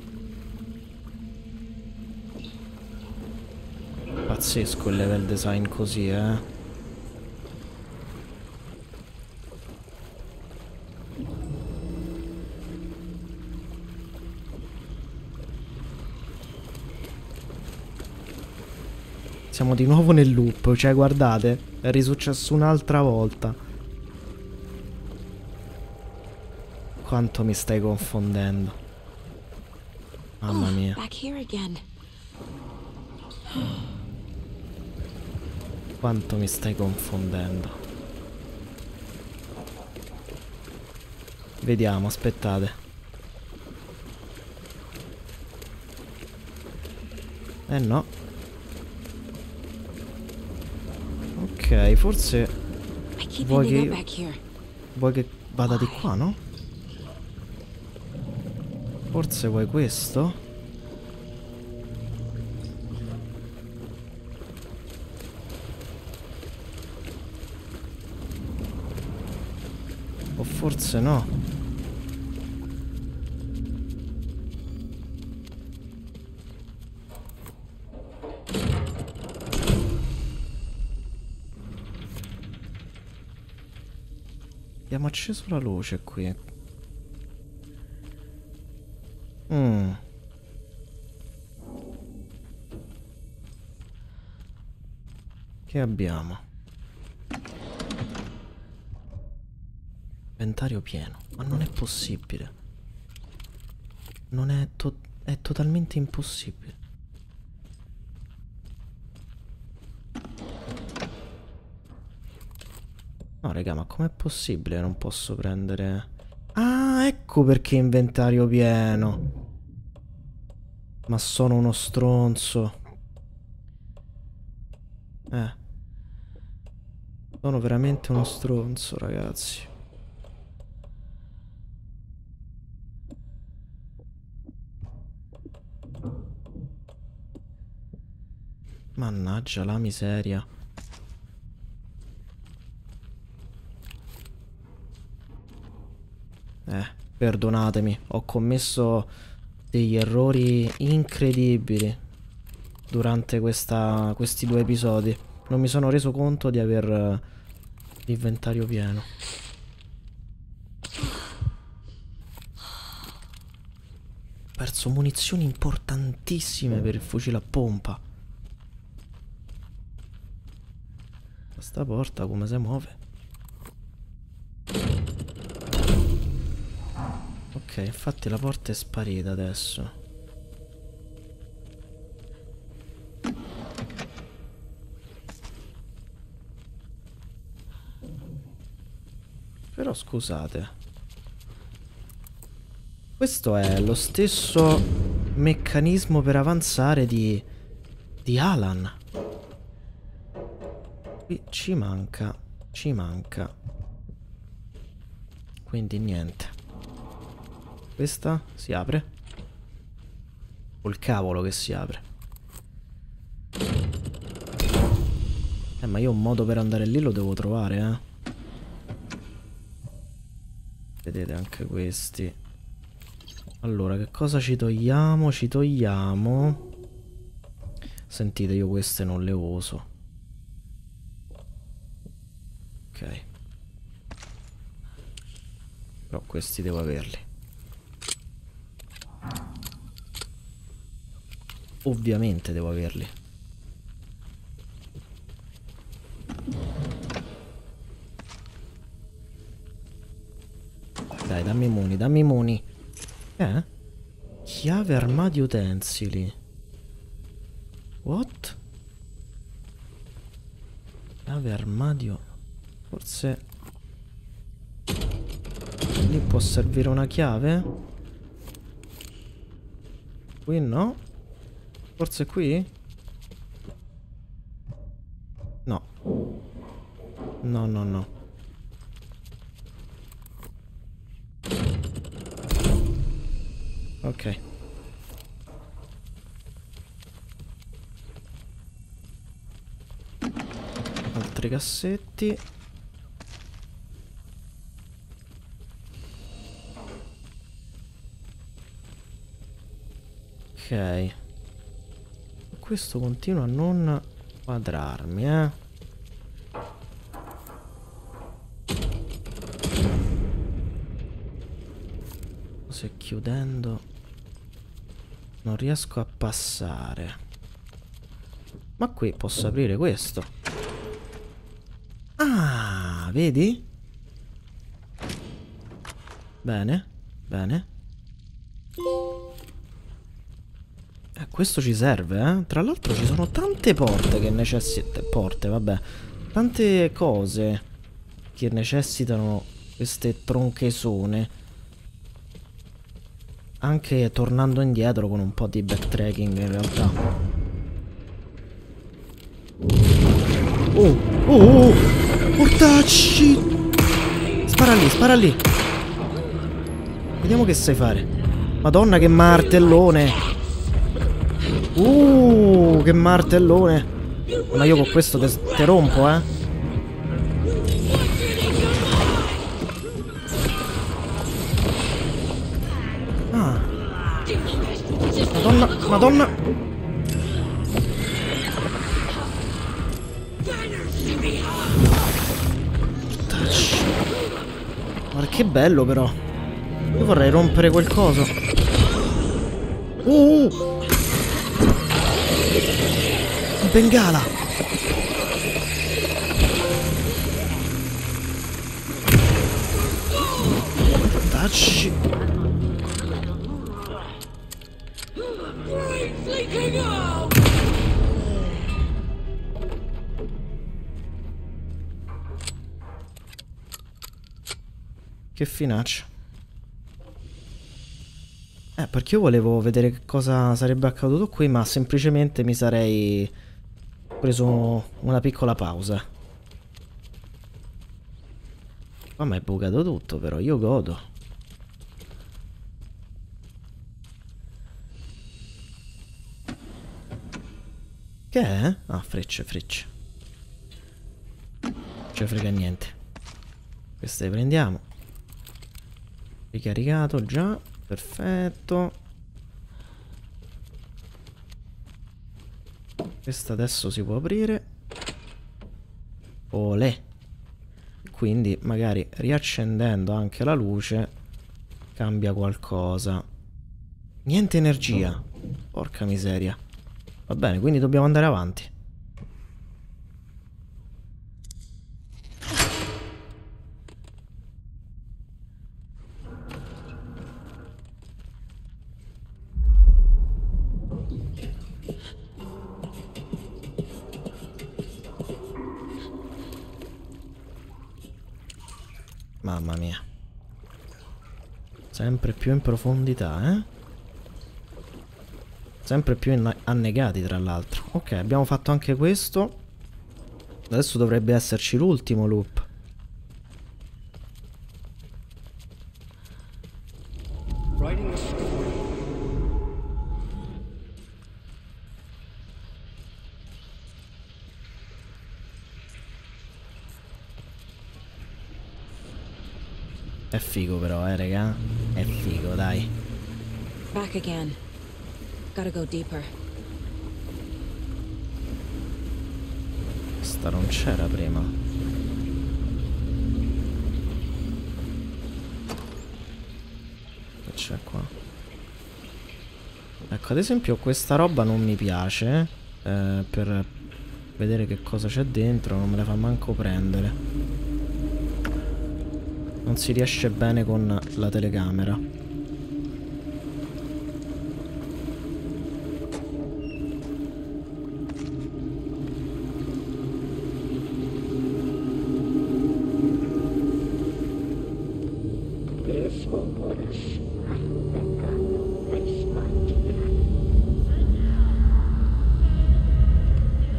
pazzesco il level design così, eh. Siamo di nuovo nel loop, cioè guardate, è risuccesso un'altra volta. Quanto mi stai confondendo. Mamma mia. Quanto mi stai confondendo. Vediamo, aspettate. Eh no. Ok, forse vuoi che vada di qua, no? Forse vuoi questo? O forse no. Abbiamo acceso la luce qui. Che abbiamo? Inventario pieno. Ma non è possibile. Non è... è totalmente impossibile. No, raga, ma com'è possibile? Non posso prendere... Ah, ecco perché inventario pieno. Ma sono uno stronzo. Sono veramente uno stronzo, ragazzi. Mannaggia la miseria. Perdonatemi, ho commesso degli errori incredibili durante questi due episodi. Non mi sono reso conto di aver l'inventario pieno. Ho perso munizioni importantissime per il fucile a pompa. Sta porta come si muove? Ok, infatti la porta è sparita adesso. Però scusate, questo è lo stesso meccanismo per avanzare di Alan. Qui ci manca. Quindi niente. Questa si apre. Col cavolo che si apre. Ma io un modo per andare lì lo devo trovare, Vedete anche questi. Allora, che cosa ci togliamo? Ci togliamo... Sentite, io queste non le uso. Ok. Però questi devo averli. Ovviamente devo averli. Dai, dammi muni. Chiave armadi utensili. What? Chiave armadio... Forse lì può servire una chiave? Qui no? Forse qui? No. No. Ok. Altri cassetti. Ok. Questo continua a non quadrarmi, Se chiudendo non riesco a passare. Ma qui posso aprire questo. Ah, vedi? Bene. Questo ci serve, Tra l'altro ci sono tante porte che necessitano... Tante cose che necessitano queste tronchesone. Anche tornando indietro con un po' di backtracking in realtà. Oh! Portacci! Spara lì! Vediamo che sai fare. Madonna, che martellone! Che martellone. Ma io con questo te rompo, Madonna. Guarda che bello però. Io vorrei rompere quel coso. Bengala. Tacci. Che finaccia. Perché io volevo vedere che cosa sarebbe accaduto qui, ma semplicemente mi sarei preso una piccola pausa. Ma mi è bucato tutto, però io godo. Che è? Ah, frecce, frecce. Non ci frega niente. Queste le prendiamo. Ricaricato già. Perfetto. Questa adesso si può aprire. Olè. Quindi magari riaccendendo anche la luce cambia qualcosa. Niente energia. Porca miseria. Va bene, quindi dobbiamo andare avanti. Mamma mia. Sempre più in profondità, eh? Sempre più annegati, tra l'altro. Ok, abbiamo fatto anche questo. Adesso dovrebbe esserci l'ultimo loop. È figo però, raga. È figo, dai. Back again. Gotta go deeper. Questa non c'era prima. Che c'è qua? Ecco, ad esempio questa roba non mi piace. Per vedere che cosa c'è dentro non me la fa manco prendere. Non si riesce bene con la telecamera.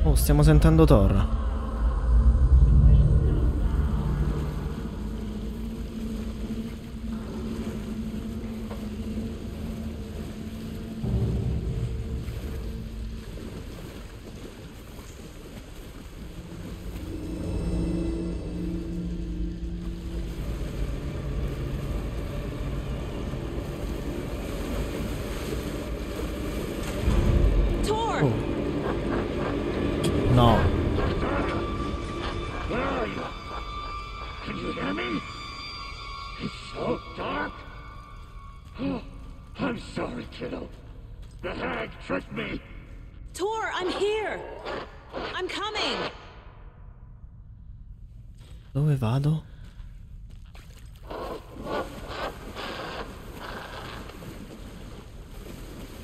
Oh, stiamo sentendo Tor. Dove vado?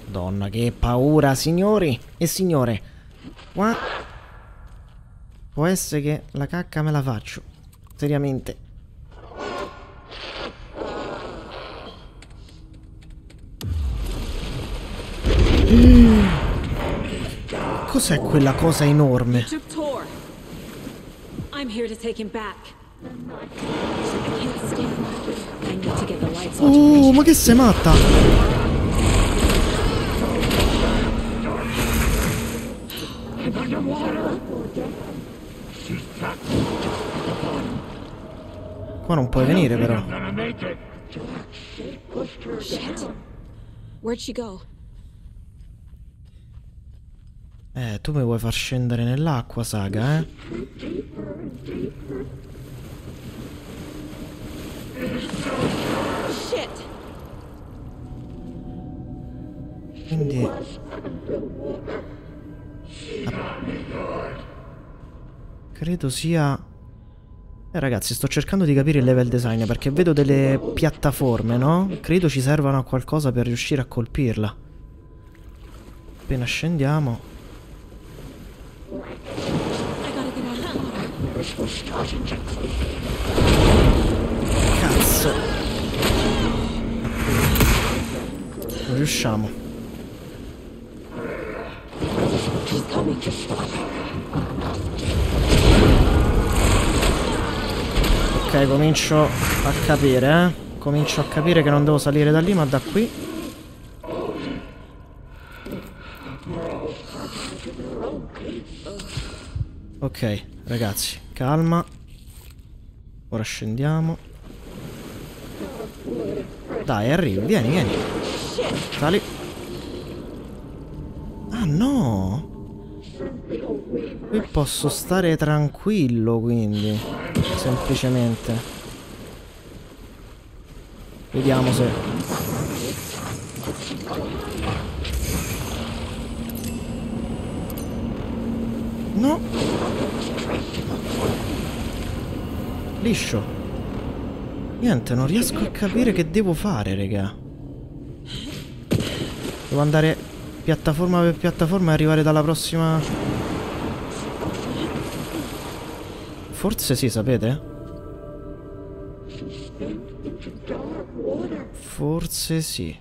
Madonna, che paura, signori e signore. Qua può essere che la cacca me la faccio. Seriamente. Cos'è quella cosa enorme? Oh, ma che sei matta? Qua non puoi venire però. Tu mi vuoi far scendere nell'acqua, Saga, eh? Quindi credo sia... ragazzi, sto cercando di capire il level design perché vedo delle piattaforme, no? Credo ci servano a qualcosa per riuscire a colpirla. Appena scendiamo. Cazzo. Non riusciamo. Ok, comincio a capire, eh. Comincio a capire che non devo salire da lì, ma da qui. Ok, ragazzi, calma. Ora scendiamo. Dai, arrivi, vieni, vieni. Sali. Ah, no! Qui posso stare tranquillo, quindi... semplicemente. Vediamo se... no! Liscio. Niente, non riesco a capire che devo fare, raga. Devo andare piattaforma per piattaforma e arrivare dalla prossima... forse sì, sapete? Forse sì.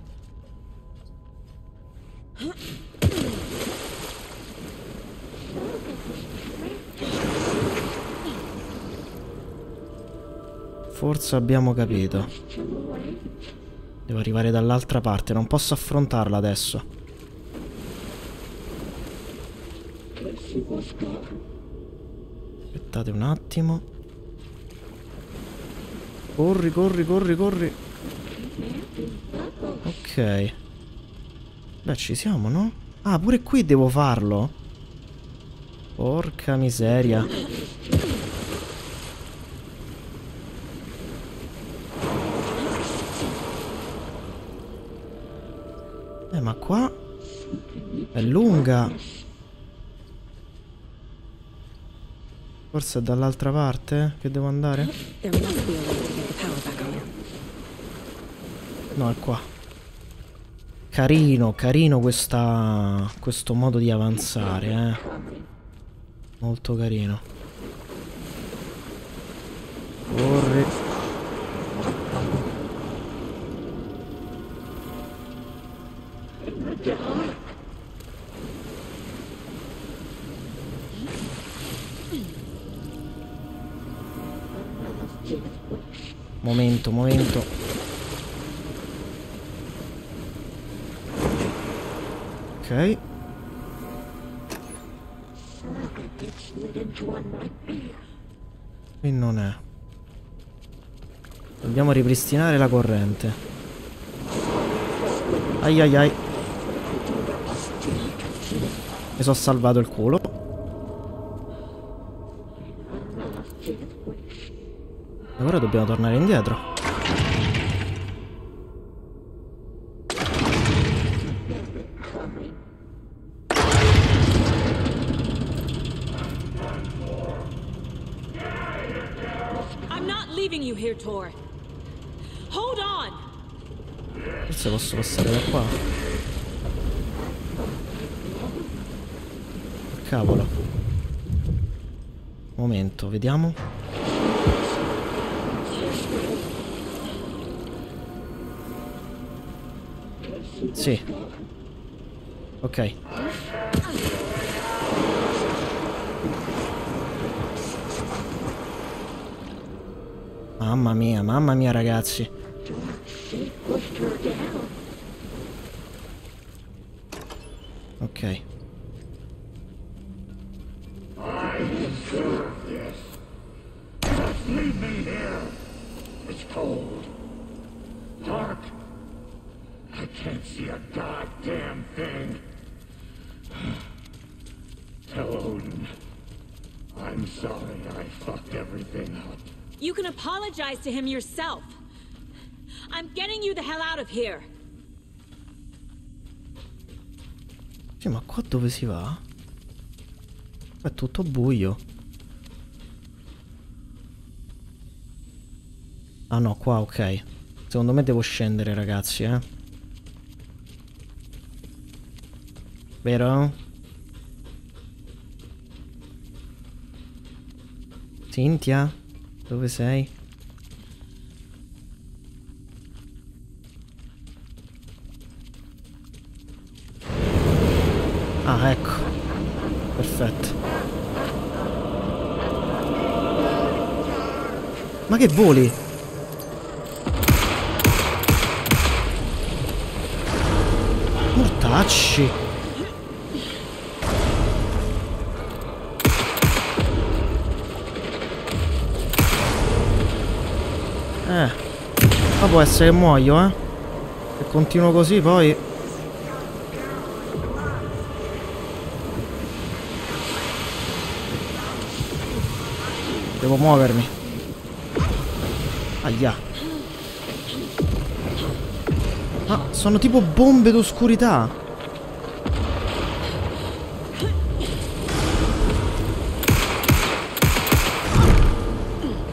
Forse abbiamo capito. Devo arrivare dall'altra parte, non posso affrontarla adesso. Aspettate un attimo. Corri, corri, corri, corri. Ok. Beh, ci siamo, no? Ah, pure qui devo farlo. Porca miseria. Ma qua è lunga. Forse è dall'altra parte che devo andare? No, è qua. Carino, carino questo modo di avanzare, eh. Molto carino. Corri. Momento, momento. Ok. Qui non è. Dobbiamo ripristinare la corrente. Ai ai ai. Mi sono salvato il culo. E ora dobbiamo tornare indietro. Forse posso passare da qua. Cavolo. Momento, vediamo. Sì. Ok. Mamma mia ragazzi. Ok. To him yourself. I'm getting you the hell out of here. Sì, ma qua dove si va? È tutto buio. Ah no, qua ok. Secondo me devo scendere, ragazzi, eh. Vero? Cynthia? Dove sei? Ah, ecco. Perfetto. Ma che voli? Mortacci. Ma può essere che muoio, eh? Se continuo così poi... Devo muovermi. Ahia. Ma sono tipo bombe d'oscurità.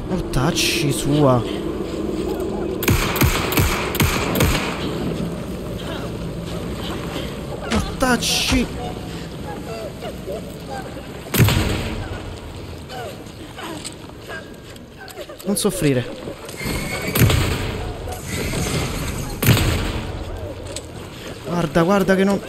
Mortacci sua. Mortacci. Non soffrire. Guarda, guarda che non...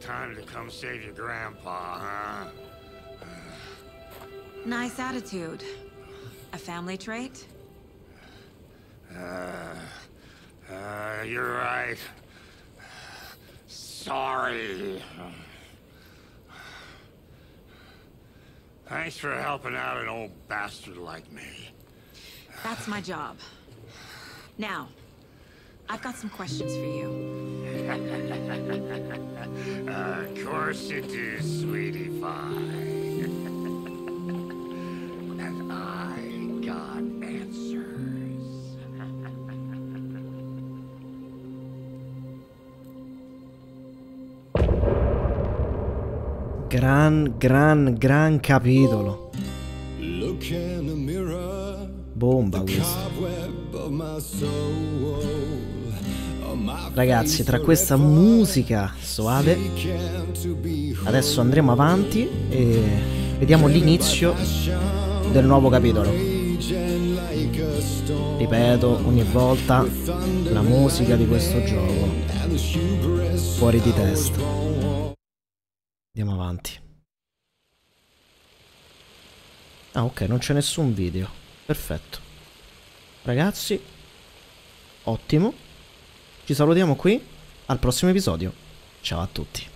Time to come save your grandpa, huh? Nice attitude. A family trait? You're right. Sorry. Thanks for helping out an old bastard like me. That's my job. Now. I've got some questions for you. Of course you do, sweetie pie. And I got answers. Gran capitolo. Look in the mirror. Bomba questo. Ragazzi, tra questa musica soave adesso andremo avanti e vediamo l'inizio del nuovo capitolo. Ripeto ogni volta, la musica di questo gioco fuori di testa. Andiamo avanti. Ah ok, non c'è nessun video. Perfetto. Ragazzi, ottimo. Ci salutiamo qui. Al prossimo episodio. Ciao a tutti.